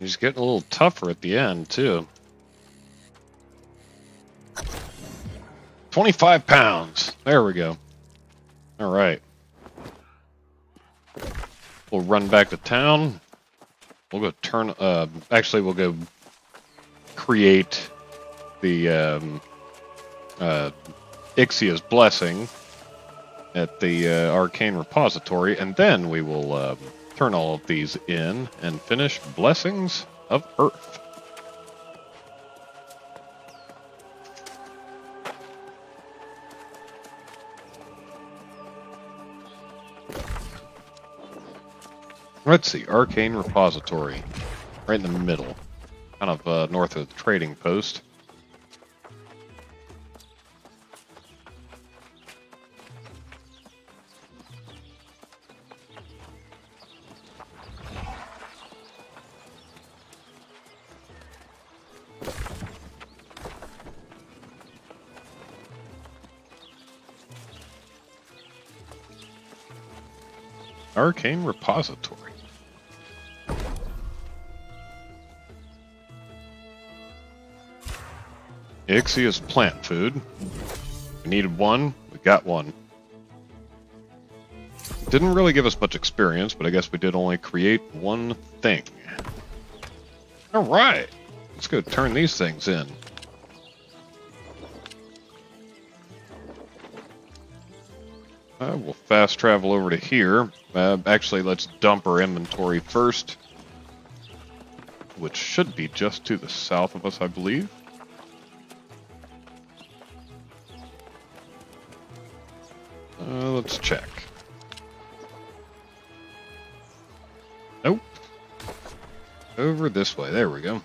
He's getting a little tougher at the end, too. 25 pounds. There we go. All right. We'll run back to town. We'll go turn... actually, we'll go create the Ixia's Blessing at the Arcane Repository, and then we will turn all of these in and finish Blessings of Earth. Let's see, Arcane Repository, right in the middle, kind of north of the trading post. Arcane Repository. Ixia's plant food. We needed one, we got one. Didn't really give us much experience, but I guess we did only create one thing. Alright! Let's go turn these things in. We'll fast travel over to here. Actually, let's dump our inventory first, which should be just to the south of us, I believe. Let's check. Nope. Over this way. There we go.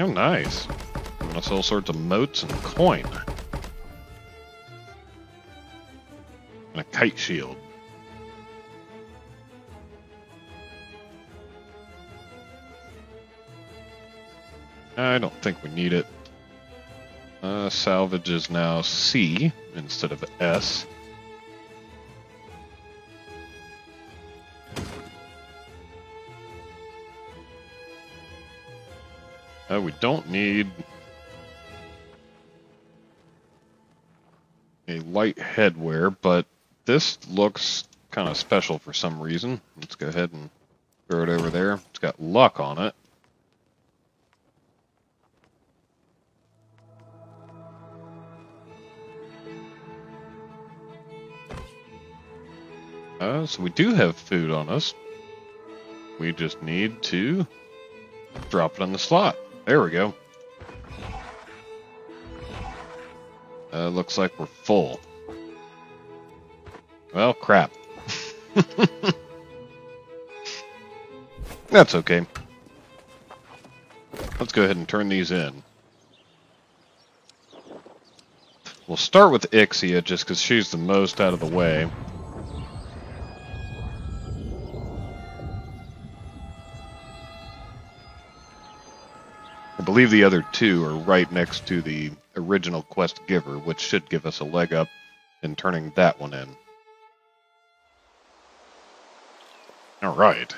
Oh, nice. Giving us all sorts of moats and coin. And a kite shield. I don't think we need it. Salvage is now C instead of S. We don't need a light headwear, but this looks kind of special for some reason. Let's go ahead and throw it over there. It's got luck on it. So we do have food on us. We just need to drop it in the slot. There we go. Looks like we're full. Well, crap. That's okay. Let's go ahead and turn these in. We'll start with Ixia just because she's the most out of the way. I believe the other two are right next to the original quest giver, which should give us a leg up in turning that one in. Alright.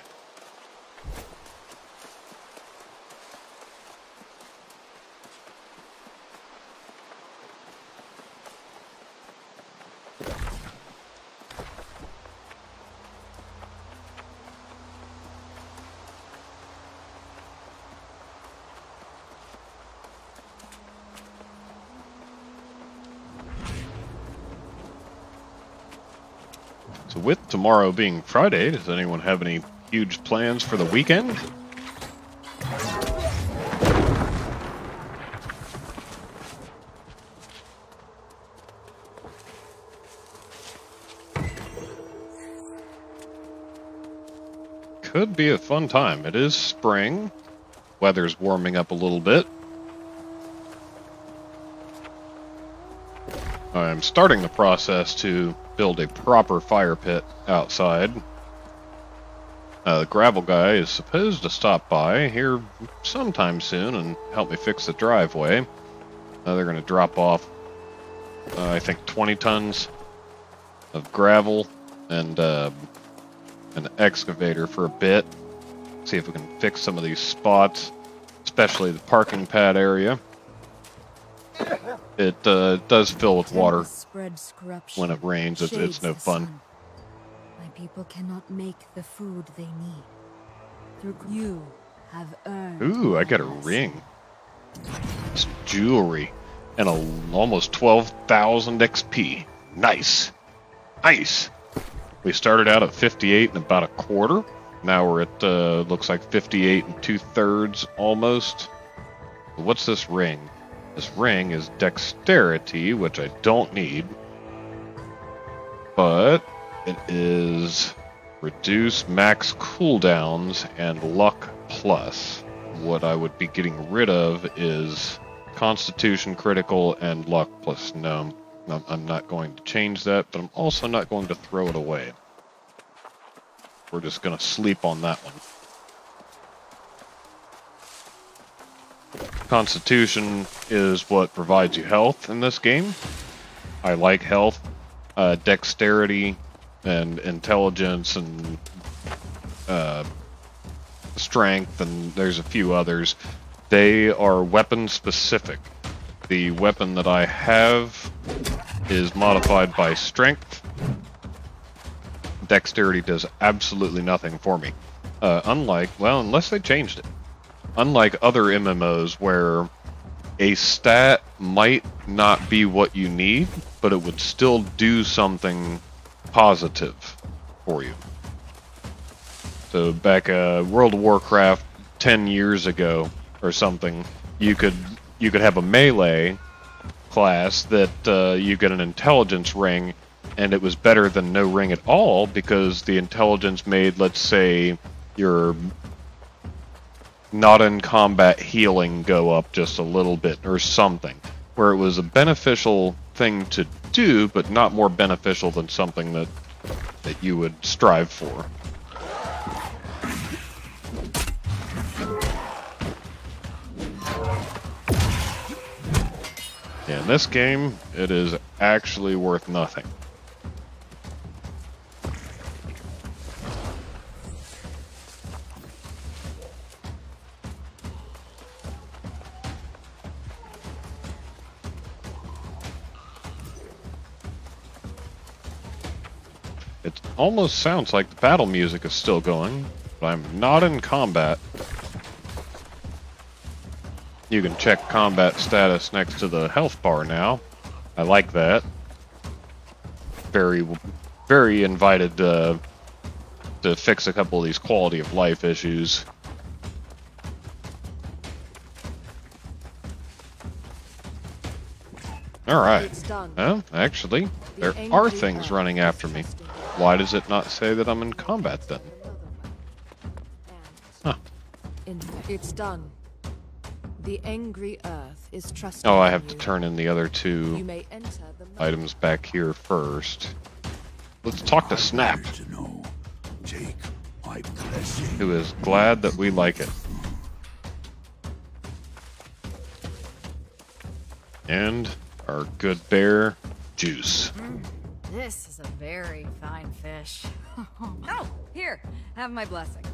With tomorrow being Friday, does anyone have any huge plans for the weekend? Could be a fun time. It is spring. Weather's warming up a little bit. I'm starting the process to build a proper fire pit outside. The gravel guy is supposed to stop by here sometime soon and help me fix the driveway. They're going to drop off, I think, 20 tons of gravel and an excavator for a bit. See if we can fix some of these spots, especially the parking pad area. It does fill with water when it rains. It's no fun. My people cannot make the food they need. You have earned. Ooh, I got a ring. It's jewelry and almost 12,000 XP. Nice. Nice. We started out at 58 and about a quarter. Now we're at, looks like 58 and 2/3 almost. What's this ring? This ring is dexterity, which I don't need. But it is reduce max cooldowns and luck plus. What I would be getting rid of is constitution critical and luck plus. No, I'm not going to change that, but I'm also not going to throw it away. We're just going to sleep on that one. Constitution is what provides you health in this game. I like health, dexterity, and intelligence, and strength, and there's a few others. They are weapon specific. The weapon that I have is modified by strength. Dexterity does absolutely nothing for me. Unless they changed it. Unlike other MMOs where a stat might not be what you need, but it would still do something positive for you. So back World of Warcraft 10 years ago or something, you could have a melee class that you get an intelligence ring, and it was better than no ring at all because the intelligence made, let's say, your not in combat healing go up just a little bit or something, where it was a beneficial thing to do, but not more beneficial than something that you would strive for. In this game, it is actually worth nothing. It almost sounds like the battle music is still going, but I'm not in combat. You can check combat status next to the health bar now. I like that. Very, very invited to fix a couple of these quality of life issues. Alright. Well, actually, there are things running after me. Why does it not say that I'm in combat then? Huh. It's done. The angry earth is trusting. Oh, I have to turn in the other two items back here first. Let's talk to Snap. Take my blessing. Who is glad that we like it. And our good bear, Juice. This is a very fine fish. Oh, here, have my blessing.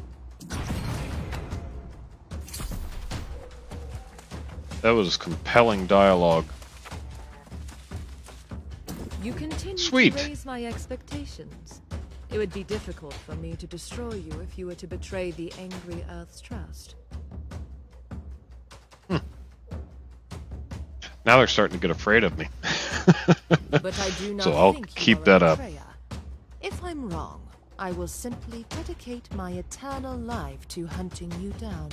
That was compelling dialogue. You continue to raise my expectations. It would be difficult for me to destroy you if you were to betray the angry earth's trust. Now they're starting to get afraid of me. But I do not so I'll keep that up. If I'm wrong, I will simply dedicate my eternal life to hunting you down.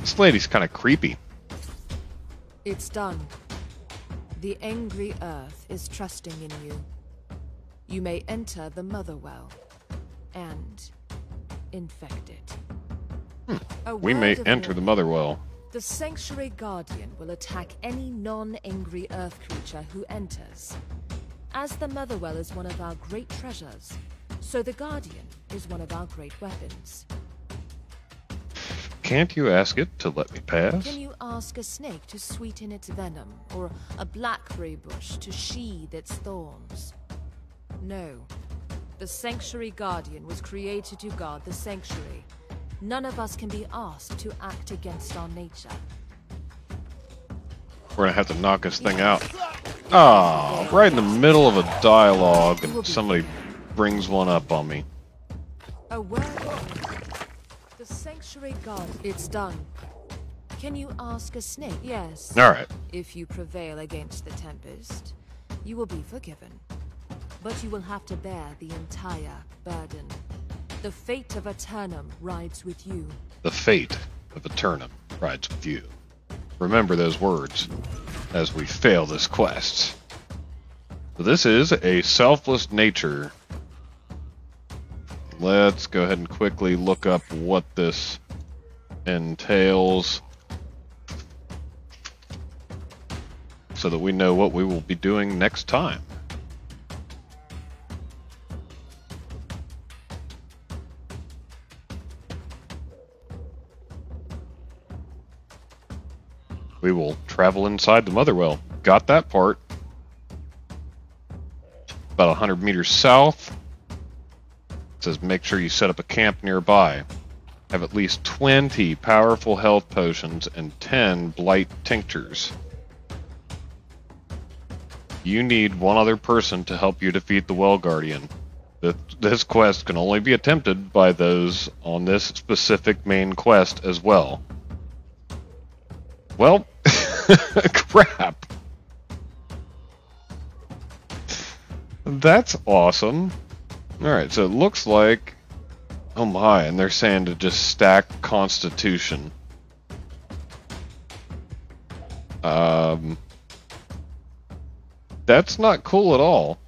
This lady's kind of creepy. It's done. The angry earth is trusting in you. You may enter the Motherwell and infect it. We may enter the Motherwell. The Sanctuary Guardian will attack any non-angry earth creature who enters. As the Motherwell is one of our great treasures, so the Guardian is one of our great weapons. Can't you ask it to let me pass? Can you ask a snake to sweeten its venom, or a blackberry bush to sheathe its thorns? No. The Sanctuary Guardian was created to guard the sanctuary. None of us can be asked to act against our nature. We're gonna have to knock this thing out. Oh, right in the middle of a dialogue and somebody brings one up on me. A word. The Sanctuary Guard. It's done. Can you ask a snake? Yes. Alright. If you prevail against the Tempest, you will be forgiven. But you will have to bear the entire burden. The fate of Aeternum rides with you. The fate of Aeternum rides with you. Remember those words as we fail this quest. This is a selfless nature. Let's go ahead and quickly look up what this entails so that we know what we will be doing next time. We will travel inside the Motherwell. Got that part. About 100 meters south. It says make sure you set up a camp nearby. Have at least 20 powerful health potions and 10 blight tinctures. You need one other person to help you defeat the Well Guardian. This quest can only be attempted by those on this specific main quest as well. Well... Crap. That's awesome. Alright, so it looks like... Oh my, and they're saying to just stack Constitution. That's not cool at all.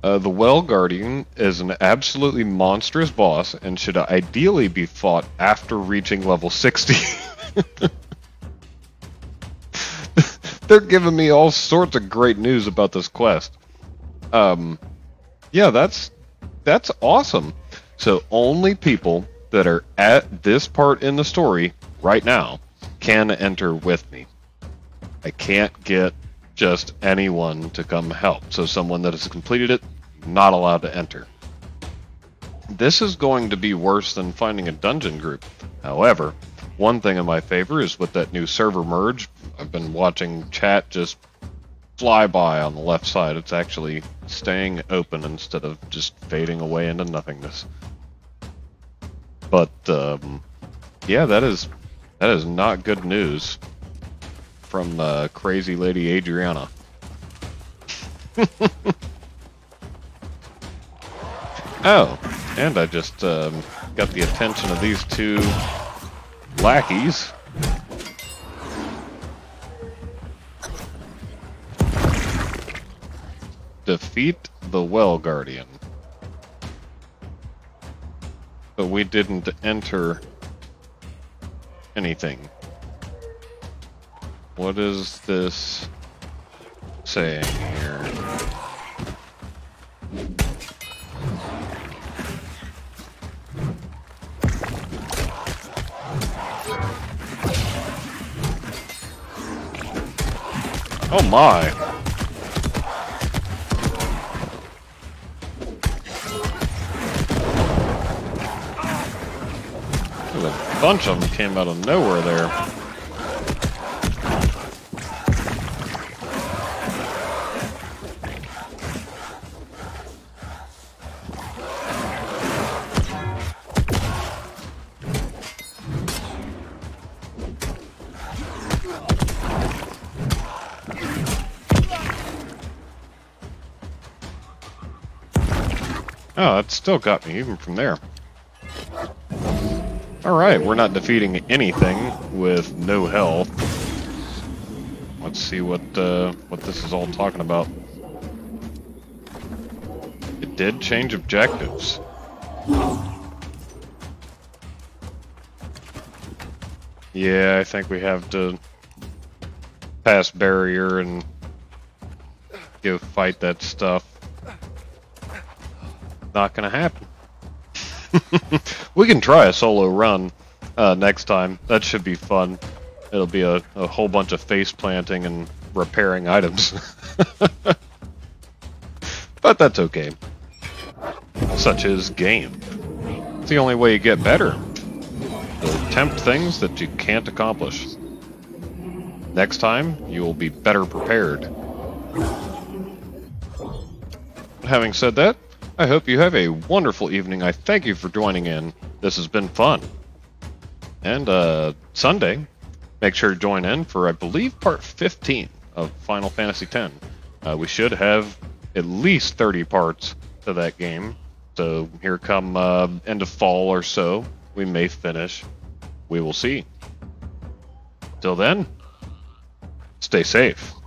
The Well Guardian is an absolutely monstrous boss and should ideally be fought after reaching level 60. They're giving me all sorts of great news about this quest. Yeah, that's awesome. So only people that are at this part in the story right now can enter with me. I can't get just anyone to come help. So someone that has completed it, not allowed to enter. This is going to be worse than finding a dungeon group. However, one thing in my favor is with that new server merge, I've been watching chat just fly by on the left side. It's actually staying open instead of just fading away into nothingness. But yeah, that is not good news from crazy lady Adriana. Oh, and I just got the attention of these two lackeys. Defeat the Well Guardian. But we didn't enter anything. What is this saying here? Oh my! There's a bunch of them came out of nowhere there. Oh, that still got me, even from there. Alright, we're not defeating anything with no health. Let's see what this is all talking about. It did change objectives. Yeah, I think we have to pass barrier and go fight that stuff. Not gonna happen. We can try a solo run next time. That should be fun. It'll be a whole bunch of face planting and repairing items. But that's okay. Such is game. It's the only way you get better. To attempt things that you can't accomplish. Next time, you will be better prepared. Having said that, I hope you have a wonderful evening. I thank you for joining in. This has been fun. And Sunday, make sure to join in for, I believe, part 15 of Final Fantasy X. We should have at least 30 parts to that game. So here come end of fall or so, we may finish. We will see. Till then, stay safe.